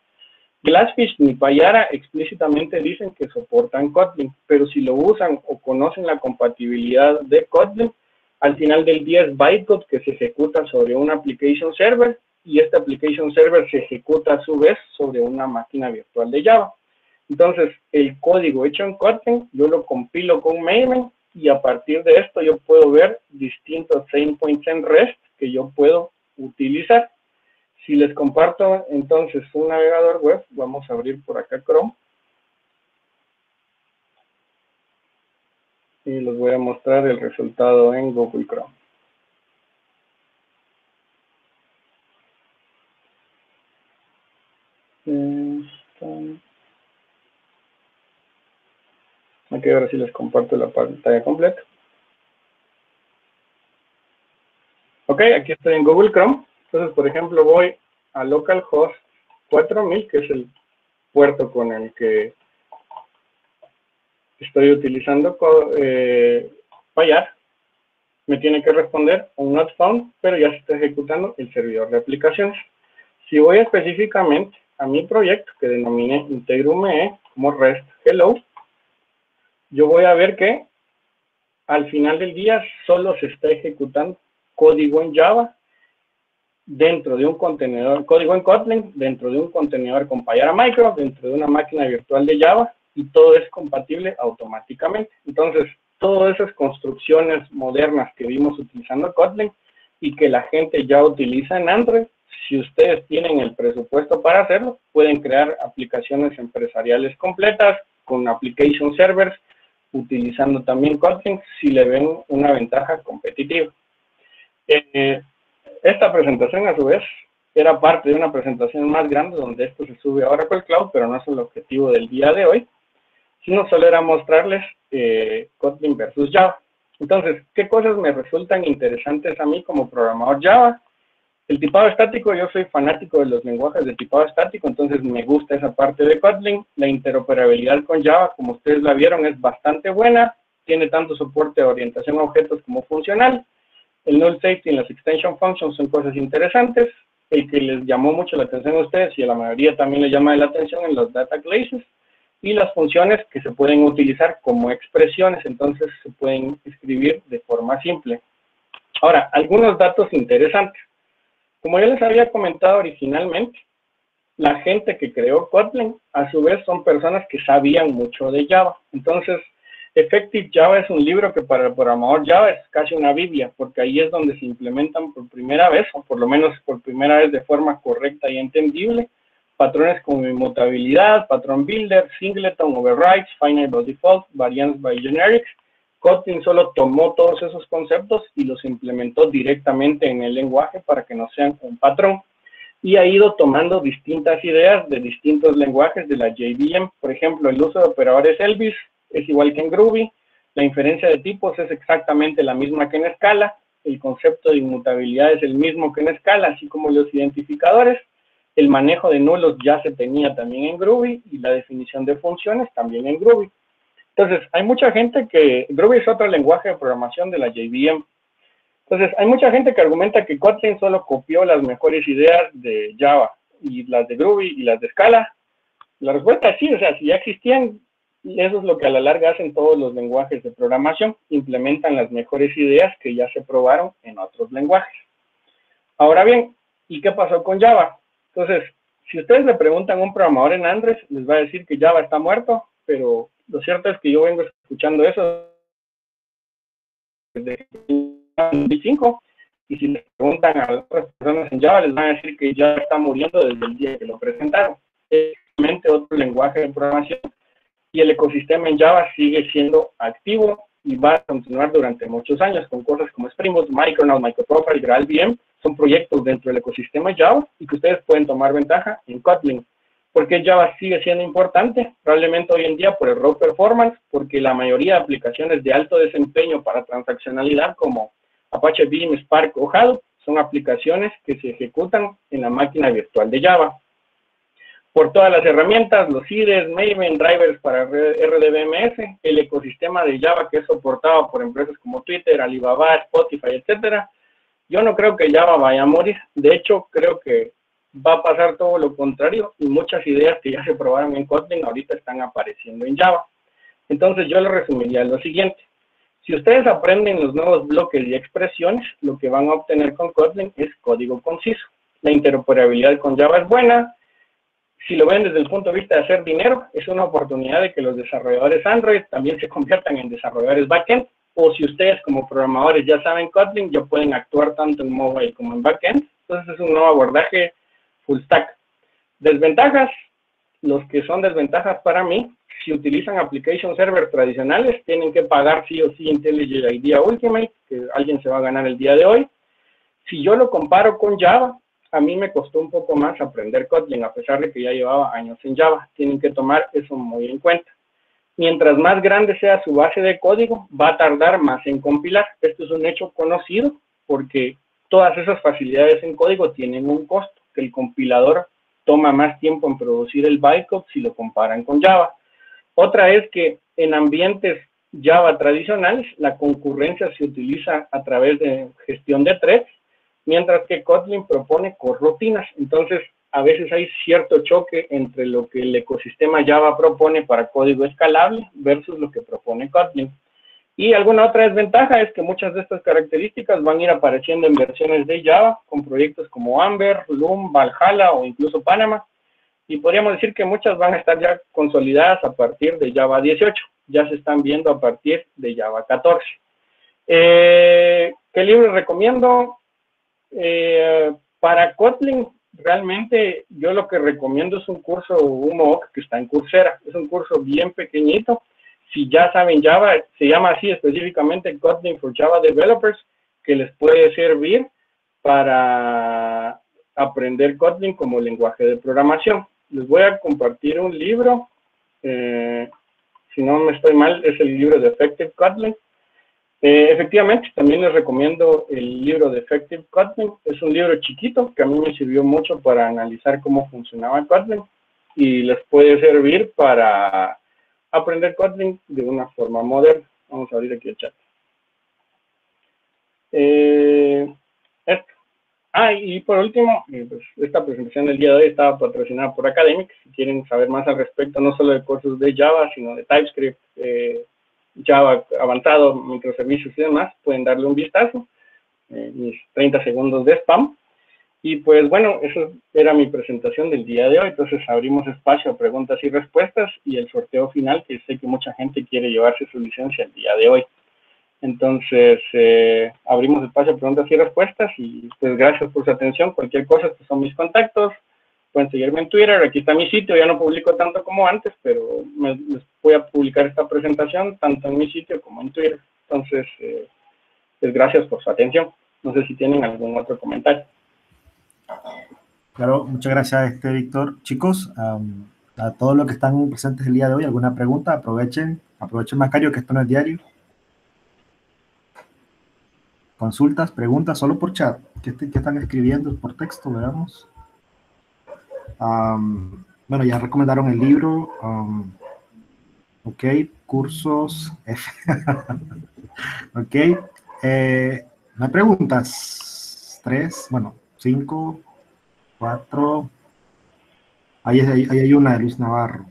Glassfish ni Payara explícitamente dicen que soportan Kotlin, pero si lo usan o conocen la compatibilidad de Kotlin, al final del día es bytecode que se ejecuta sobre un application server y este application server se ejecuta a su vez sobre una máquina virtual de Java. Entonces, el código hecho en Kotlin, yo lo compilo con Maven y a partir de esto yo puedo ver distintos same points en REST que yo puedo utilizar. Si les comparto entonces un navegador web, vamos a abrir por acá Chrome. Y les voy a mostrar el resultado en Google Chrome. Ok, ahora sí les comparto la pantalla completa. Ok, aquí estoy en Google Chrome. Entonces, por ejemplo, voy a localhost 4000, que es el puerto con el que estoy utilizando Payar. Me tiene que responder un not found, pero ya se está ejecutando el servidor de aplicaciones. Si voy específicamente a mi proyecto, que denominé IntelliJ como REST Hello, yo voy a ver que al final del día solo se está ejecutando código en Java dentro de un contenedor, código en Kotlin, dentro de un contenedor con Payara Micro, dentro de una máquina virtual de Java, y todo es compatible automáticamente. Entonces, todas esas construcciones modernas que vimos utilizando Kotlin y que la gente ya utiliza en Android, si ustedes tienen el presupuesto para hacerlo, pueden crear aplicaciones empresariales completas con application servers, utilizando también Kotlin, si le ven una ventaja competitiva. Esta presentación, a su vez, era parte de una presentación más grande, donde esto se sube ahora por el cloud, pero no es el objetivo del día de hoy, sino solo era mostrarles Kotlin versus Java. Entonces, ¿qué cosas me resultan interesantes a mí como programador Java? El tipado estático, yo soy fanático de los lenguajes de tipado estático, entonces me gusta esa parte de Kotlin. La interoperabilidad con Java, como ustedes la vieron, es bastante buena. Tiene tanto soporte de orientación a objetos como funcional. El null safety y las extension functions son cosas interesantes. El que les llamó mucho la atención a ustedes y a la mayoría también les llama la atención en los data classes. Y las funciones que se pueden utilizar como expresiones, entonces se pueden escribir de forma simple. Ahora, algunos datos interesantes. Como ya les había comentado originalmente, la gente que creó Kotlin, a su vez, son personas que sabían mucho de Java. Entonces, Effective Java es un libro que para el programador Java es casi una biblia, porque ahí es donde se implementan por primera vez, o por lo menos por primera vez de forma correcta y entendible, patrones como inmutabilidad, patrón builder, singleton, overrides, finite by default, variance by generics. Kotlin solo tomó todos esos conceptos y los implementó directamente en el lenguaje para que no sean un patrón. Y ha ido tomando distintas ideas de distintos lenguajes de la JVM. Por ejemplo, el uso de operadores Elvis es igual que en Groovy. La inferencia de tipos es exactamente la misma que en Scala. El concepto de inmutabilidad es el mismo que en Scala, así como los identificadores. El manejo de nulos ya se tenía también en Groovy y la definición de funciones también en Groovy. Entonces, hay mucha gente que... Groovy es otro lenguaje de programación de la JVM. Entonces, hay mucha gente que argumenta que Kotlin solo copió las mejores ideas de Java, y las de Groovy y las de Scala. La respuesta es sí, o sea, si ya existían, eso es lo que a la larga hacen todos los lenguajes de programación, implementan las mejores ideas que ya se probaron en otros lenguajes. Ahora bien, ¿y qué pasó con Java? Entonces, si ustedes le preguntan a un programador en Android, les va a decir que Java está muerto, pero... lo cierto es que yo vengo escuchando eso desde 2005, y si le preguntan a otras personas en Java, les van a decir que ya está muriendo desde el día que lo presentaron. Es otro lenguaje de programación, y el ecosistema en Java sigue siendo activo y va a continuar durante muchos años con cosas como Spring Boot, MicroProfile, GraalVM, son proyectos dentro del ecosistema Java y que ustedes pueden tomar ventaja en Kotlin. ¿Por qué Java sigue siendo importante? Probablemente hoy en día por el raw performance, porque la mayoría de aplicaciones de alto desempeño para transaccionalidad como Apache Beam, Spark o Hadoop son aplicaciones que se ejecutan en la máquina virtual de Java. Por todas las herramientas, los IDEs, Maven, drivers para RDBMS, el ecosistema de Java que es soportado por empresas como Twitter, Alibaba, Spotify, etcétera, yo no creo que Java vaya a morir. De hecho, creo que va a pasar todo lo contrario y muchas ideas que ya se probaron en Kotlin ahorita están apareciendo en Java. Entonces yo lo resumiría en lo siguiente. Si ustedes aprenden los nuevos bloques y expresiones, lo que van a obtener con Kotlin es código conciso. La interoperabilidad con Java es buena. Si lo ven desde el punto de vista de hacer dinero, es una oportunidad de que los desarrolladores Android también se conviertan en desarrolladores backend. O si ustedes como programadores ya saben Kotlin, ya pueden actuar tanto en mobile como en backend. Entonces es un nuevo abordaje full stack. Desventajas, los que son desventajas para mí, si utilizan application server tradicionales, tienen que pagar sí o sí IntelliJ IDEA Ultimate, que alguien se va a ganar el día de hoy. Si yo lo comparo con Java, a mí me costó un poco más aprender Kotlin, a pesar de que ya llevaba años en Java. Tienen que tomar eso muy en cuenta. Mientras más grande sea su base de código, va a tardar más en compilar. Esto es un hecho conocido, porque todas esas facilidades en código tienen un costo, que el compilador toma más tiempo en producir el bytecode si lo comparan con Java. Otra es que en ambientes Java tradicionales, la concurrencia se utiliza a través de gestión de threads, mientras que Kotlin propone corrutinas. Entonces, a veces hay cierto choque entre lo que el ecosistema Java propone para código escalable versus lo que propone Kotlin. Y alguna otra desventaja es que muchas de estas características van a ir apareciendo en versiones de Java con proyectos como Amber, Loom, Valhalla o incluso Panama. Y podríamos decir que muchas van a estar ya consolidadas a partir de Java 18. Ya se están viendo a partir de Java 14. ¿Qué libro recomiendo? Para Kotlin, realmente yo lo que recomiendo es un curso, un MOOC que está en Coursera. Es un curso bien pequeñito. Si ya saben Java, se llama así específicamente Kotlin for Java Developers, que les puede servir para aprender Kotlin como lenguaje de programación. Les voy a compartir un libro, si no me estoy mal, es el libro de Effective Kotlin. Efectivamente, también les recomiendo el libro de Effective Kotlin. Es un libro chiquito que a mí me sirvió mucho para analizar cómo funcionaba Kotlin y les puede servir para aprender Kotlin de una forma moderna. Vamos a abrir aquí el chat. Y por último, pues esta presentación del día de hoy estaba patrocinada por Academics. Si quieren saber más al respecto, no solo de cursos de Java, sino de TypeScript, Java avanzado, microservicios y demás, pueden darle un vistazo. Mis 30 segundos de spam. Y pues bueno, eso era mi presentación del día de hoy. Entonces abrimos espacio a preguntas y respuestas y el sorteo final, que sé que mucha gente quiere llevarse su licencia el día de hoy. Entonces abrimos espacio a preguntas y respuestas y pues gracias por su atención. Cualquier cosa, estos son mis contactos. Pueden seguirme en Twitter, aquí está mi sitio. Ya no publico tanto como antes, pero les voy a publicar esta presentación tanto en mi sitio como en Twitter. Entonces pues gracias por su atención. No sé si tienen algún otro comentario. Claro, muchas gracias Víctor. Chicos, a todos los que están presentes el día de hoy, ¿alguna pregunta? Aprovechen Macario, que esto no es diario. Consultas, preguntas, solo por chat. ¿Qué están escribiendo? Por texto, veamos. Bueno, ya recomendaron el libro. Ok, cursos. Ok, no hay preguntas. 3, bueno. 5, 4. Ahí hay una de Luis Navarro.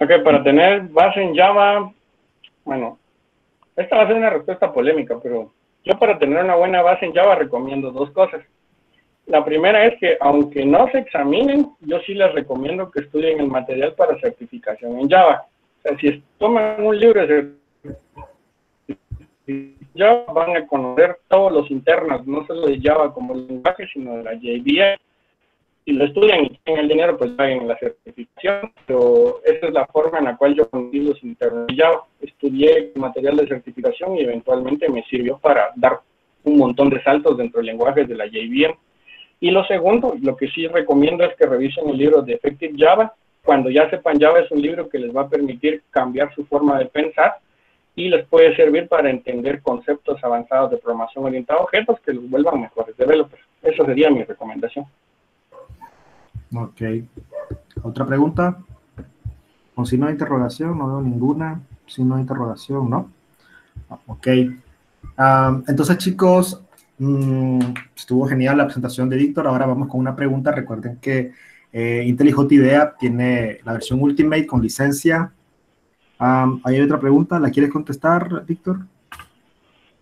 Ok, para tener base en Java, bueno, esta va a ser una respuesta polémica, pero yo para tener una buena base en Java recomiendo 2 cosas. La primera es que aunque no se examinen, yo sí les recomiendo que estudien el material para certificación en Java. O sea, si toman un libro de Java, van a conocer todos los internos, no solo de Java como lenguaje, sino de la JPA. Si lo estudian y tienen el dinero, pues paguen la certificación, pero esa es la forma en la cual yo conocí los internos de Java. Estudié material de certificación y eventualmente me sirvió para dar un montón de saltos dentro de lenguajes de la JVM. Y lo segundo, lo que sí recomiendo es que revisen el libro de Effective Java. Cuando ya sepan Java, es un libro que les va a permitir cambiar su forma de pensar y les puede servir para entender conceptos avanzados de programación orientada a objetos que los vuelvan mejores developers. Esa sería mi recomendación. Ok. ¿Otra pregunta? O si no hay interrogación, no veo ninguna. Si no hay interrogación, ¿no? Ok. Entonces, chicos, estuvo genial la presentación de Víctor. Ahora vamos con una pregunta. Recuerden que IntelliJ IDEA tiene la versión Ultimate con licencia. Hay otra pregunta. ¿La quieres contestar, Víctor?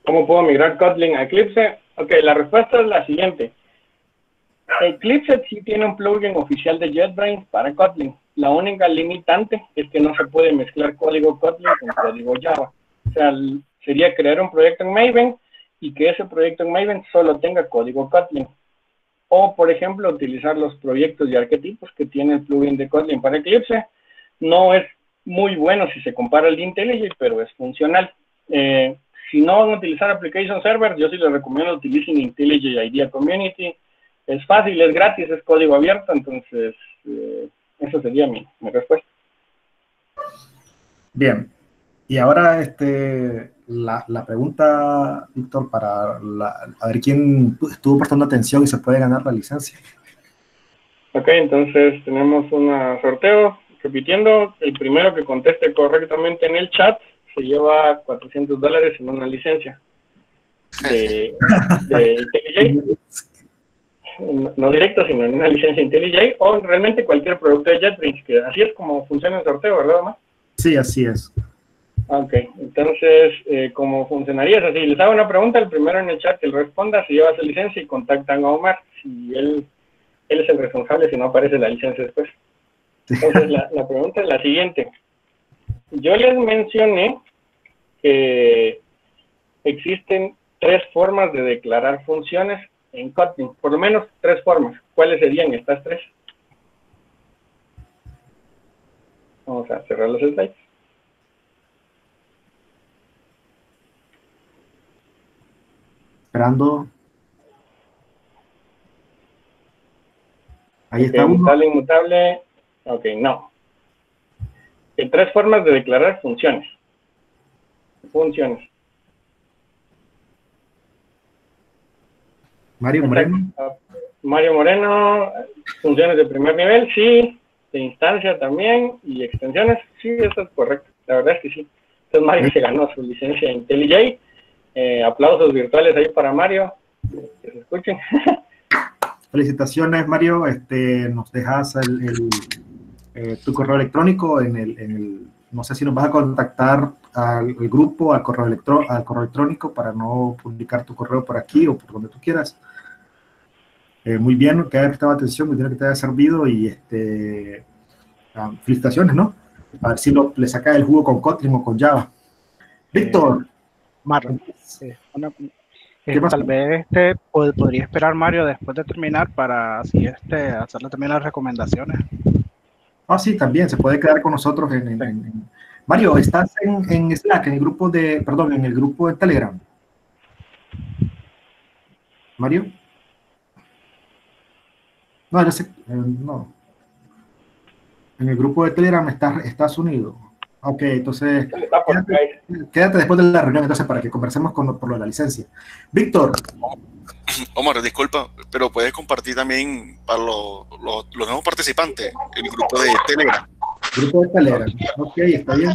¿Cómo puedo migrar Kotlin a Eclipse? Ok, la respuesta es la siguiente. Eclipse sí tiene un plugin oficial de JetBrains para Kotlin. La única limitante es que no se puede mezclar código Kotlin con código Java. O sea, sería crear un proyecto en Maven y que ese proyecto en Maven solo tenga código Kotlin. O, por ejemplo, utilizar los proyectos y arquetipos que tiene el plugin de Kotlin para Eclipse. No es muy bueno si se compara al de IntelliJ, pero es funcional. Si no van a utilizar Application Server, yo sí les recomiendo utilicen IntelliJ IDEA Community. Es fácil, es gratis, es código abierto, entonces esa sería mi respuesta. Bien, y ahora la pregunta, Víctor, a ver quién estuvo prestando atención y se puede ganar la licencia. Ok, entonces tenemos un sorteo. Repitiendo, el primero que conteste correctamente en el chat se lleva $400 en una licencia de IntelliJ. No directo, sino en una licencia IntelliJ o realmente cualquier producto de JetBrains, que así es como funciona el sorteo, ¿verdad, Omar? Sí, así es. Ok, entonces, ¿cómo funcionaría? O sea, si les hago una pregunta, el primero en el chat que le responda, si lleva su licencia y contactan a Omar, si él es el responsable, si no aparece la licencia después. Entonces, la pregunta es la siguiente. Yo les mencioné que existen 3 formas de declarar funciones en Kotlin, por lo menos 3 formas. ¿Cuáles serían estas 3? Vamos a cerrar los slides. Esperando. Ahí está. Mutable, inmutable. Ok, no. Hay 3 formas de declarar funciones. Funciones. Mario Moreno. Mario Moreno, funciones de primer nivel, sí, de instancia también, y extensiones, sí, eso es correcto, la verdad es que sí. Entonces Mario se ganó su licencia en IntelliJ, aplausos virtuales ahí para Mario, que se escuchen. Felicitaciones, Mario, nos dejas tu correo electrónico no sé si nos vas a contactar al grupo, al correo electrónico, para no publicar tu correo por aquí o por donde tú quieras. Muy bien, que haya prestado atención, muy bien que te haya servido y felicitaciones, ¿no? A ver si le saca el jugo con Kotlin o con Java. Víctor. Mario, tal vez podría esperar Mario después de terminar para así hacerle también las recomendaciones. Ah, sí, también, se puede quedar con nosotros Mario, ¿estás en Slack, en el grupo de, perdón, en el grupo de Telegram? ¿Mario? No, ya sé, no. En el grupo de Telegram estás unido. Ok, entonces, quédate después de la reunión, entonces, para que conversemos por lo de la licencia. Víctor. Omar, disculpa, pero puedes compartir también para los nuevos participantes el grupo de Telegram. Grupo de Telegram, ok, está bien.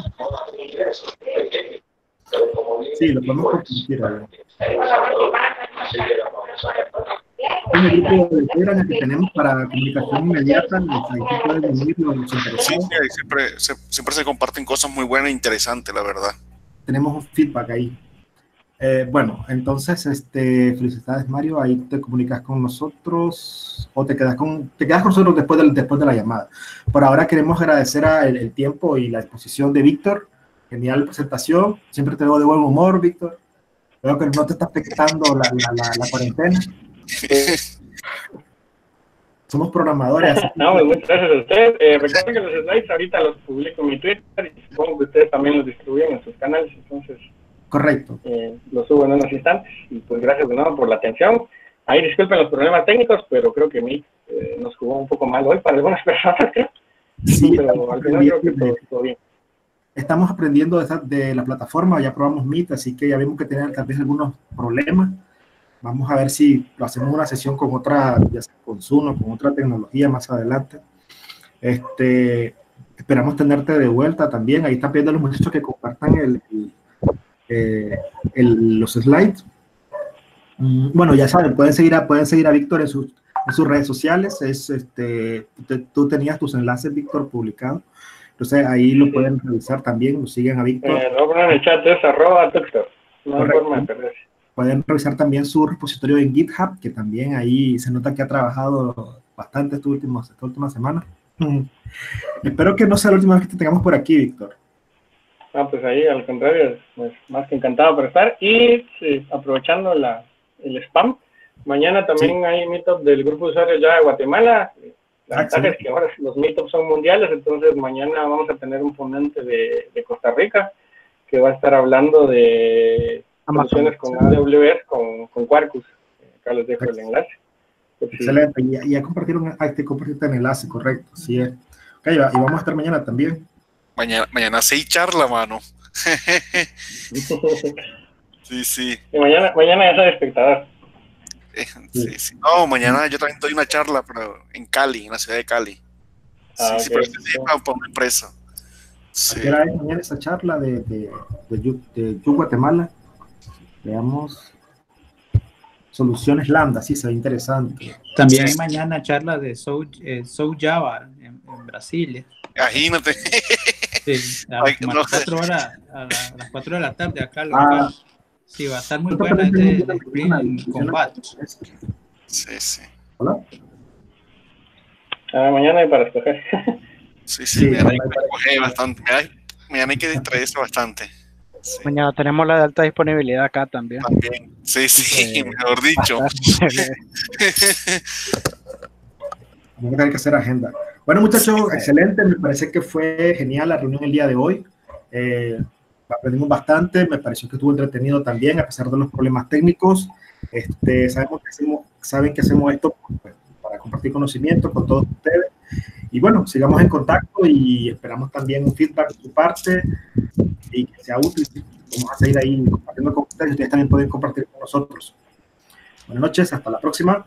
Sí, lo podemos compartir. En el grupo de Telegram que tenemos para comunicación inmediata, siempre se comparten cosas muy buenas e interesantes, la verdad. Tenemos un feedback ahí. Bueno, entonces, felicidades, Mario, ahí te comunicas con nosotros o te quedas con nosotros después de la llamada. Por ahora queremos agradecer el tiempo y la exposición de Víctor. Genial presentación, siempre te veo de buen humor, Víctor. Veo que no te está afectando la cuarentena. Somos programadores. No, muchas gracias a ustedes. Recuerden que los slides ahorita los publico en mi Twitter y supongo que ustedes también los distribuyen en sus canales, entonces... Correcto. Lo subo en unos instantes y pues gracias de nuevo por la atención. Ahí disculpen los problemas técnicos, pero creo que Mix nos jugó un poco mal hoy para algunas personas, creo. Sí, pero al final creo que todo bien. Estamos aprendiendo de la plataforma, ya probamos Meet, así que ya vimos que tienen tal vez algunos problemas. Vamos a ver si lo hacemos una sesión con otra, ya sea con Zoom o con otra tecnología más adelante. Esperamos tenerte de vuelta también. Ahí están pidiendo los muchachos que compartan los slides. Bueno, ya saben, pueden seguir a Víctor en sus redes sociales. Tú tenías tus enlaces, Víctor, publicados. Entonces, ahí lo pueden revisar también, lo siguen a Víctor. En el chat es @Víctor. No hay forma de perderse. Pueden revisar también su repositorio en GitHub, que también ahí se nota que ha trabajado bastante esta última semana. Espero que no sea la última vez que te tengamos por aquí, Víctor. Ah, pues ahí, al contrario, pues, más que encantado por estar. Y sí, aprovechando el spam, mañana también hay meetup del grupo de usuarios ya de Guatemala. La ventaja es que ahora los meetups son mundiales, entonces mañana vamos a tener un ponente de Costa Rica que va a estar hablando de soluciones con AWS, con Quarkus. Acá les dejo el enlace. Pues, excelente, sí. Y a compartir el enlace, correcto. Sí, okay, y vamos a estar mañana también. Mañana sí charla, mano. Sí, sí. Y mañana ya soy espectador. Sí, sí. No, mañana yo también doy una charla, pero en Cali, en la ciudad de Cali. Ah, sí, okay. Sí, pero para una empresa. Sí. ¿A qué hora es mañana esa charla de Guatemala? Veamos. Soluciones Lambda, sí, se ve interesante. También hay mañana charla de Soul Java en Brasil. Imagínate. Sí, a las 4 de la tarde acá. Sí, va a estar muy buena de Spring Combat. Sí, sí. ¿Hola? Mañana hay para escoger. Sí, sí, mañana hay para escoger bastante. Mañana hay que distraerse bastante. Sí. Mañana tenemos la de alta disponibilidad acá también. Sí, sí, mejor dicho. Vamos a tener que hacer agenda. Bueno, muchachos, excelente. Me parece que fue genial la reunión el día de hoy. Aprendimos bastante, me pareció que estuvo entretenido también, a pesar de los problemas técnicos. Saben que hacemos esto para compartir conocimientos con todos ustedes. Y bueno, sigamos en contacto y esperamos también un feedback de su parte y que sea útil. Vamos a seguir ahí compartiendo con ustedes y ustedes también pueden compartir con nosotros. Buenas noches, hasta la próxima.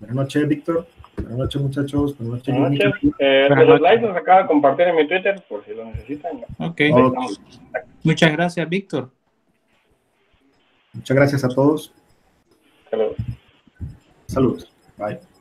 Buenas noches, Víctor. Buenas noches, muchachos. Buenas noches. Buenas noches. Los likes los acabo de compartir en mi Twitter por si lo necesitan. Okay. Muchas gracias, Víctor. Muchas gracias a todos. Saludos. Saludos. Bye.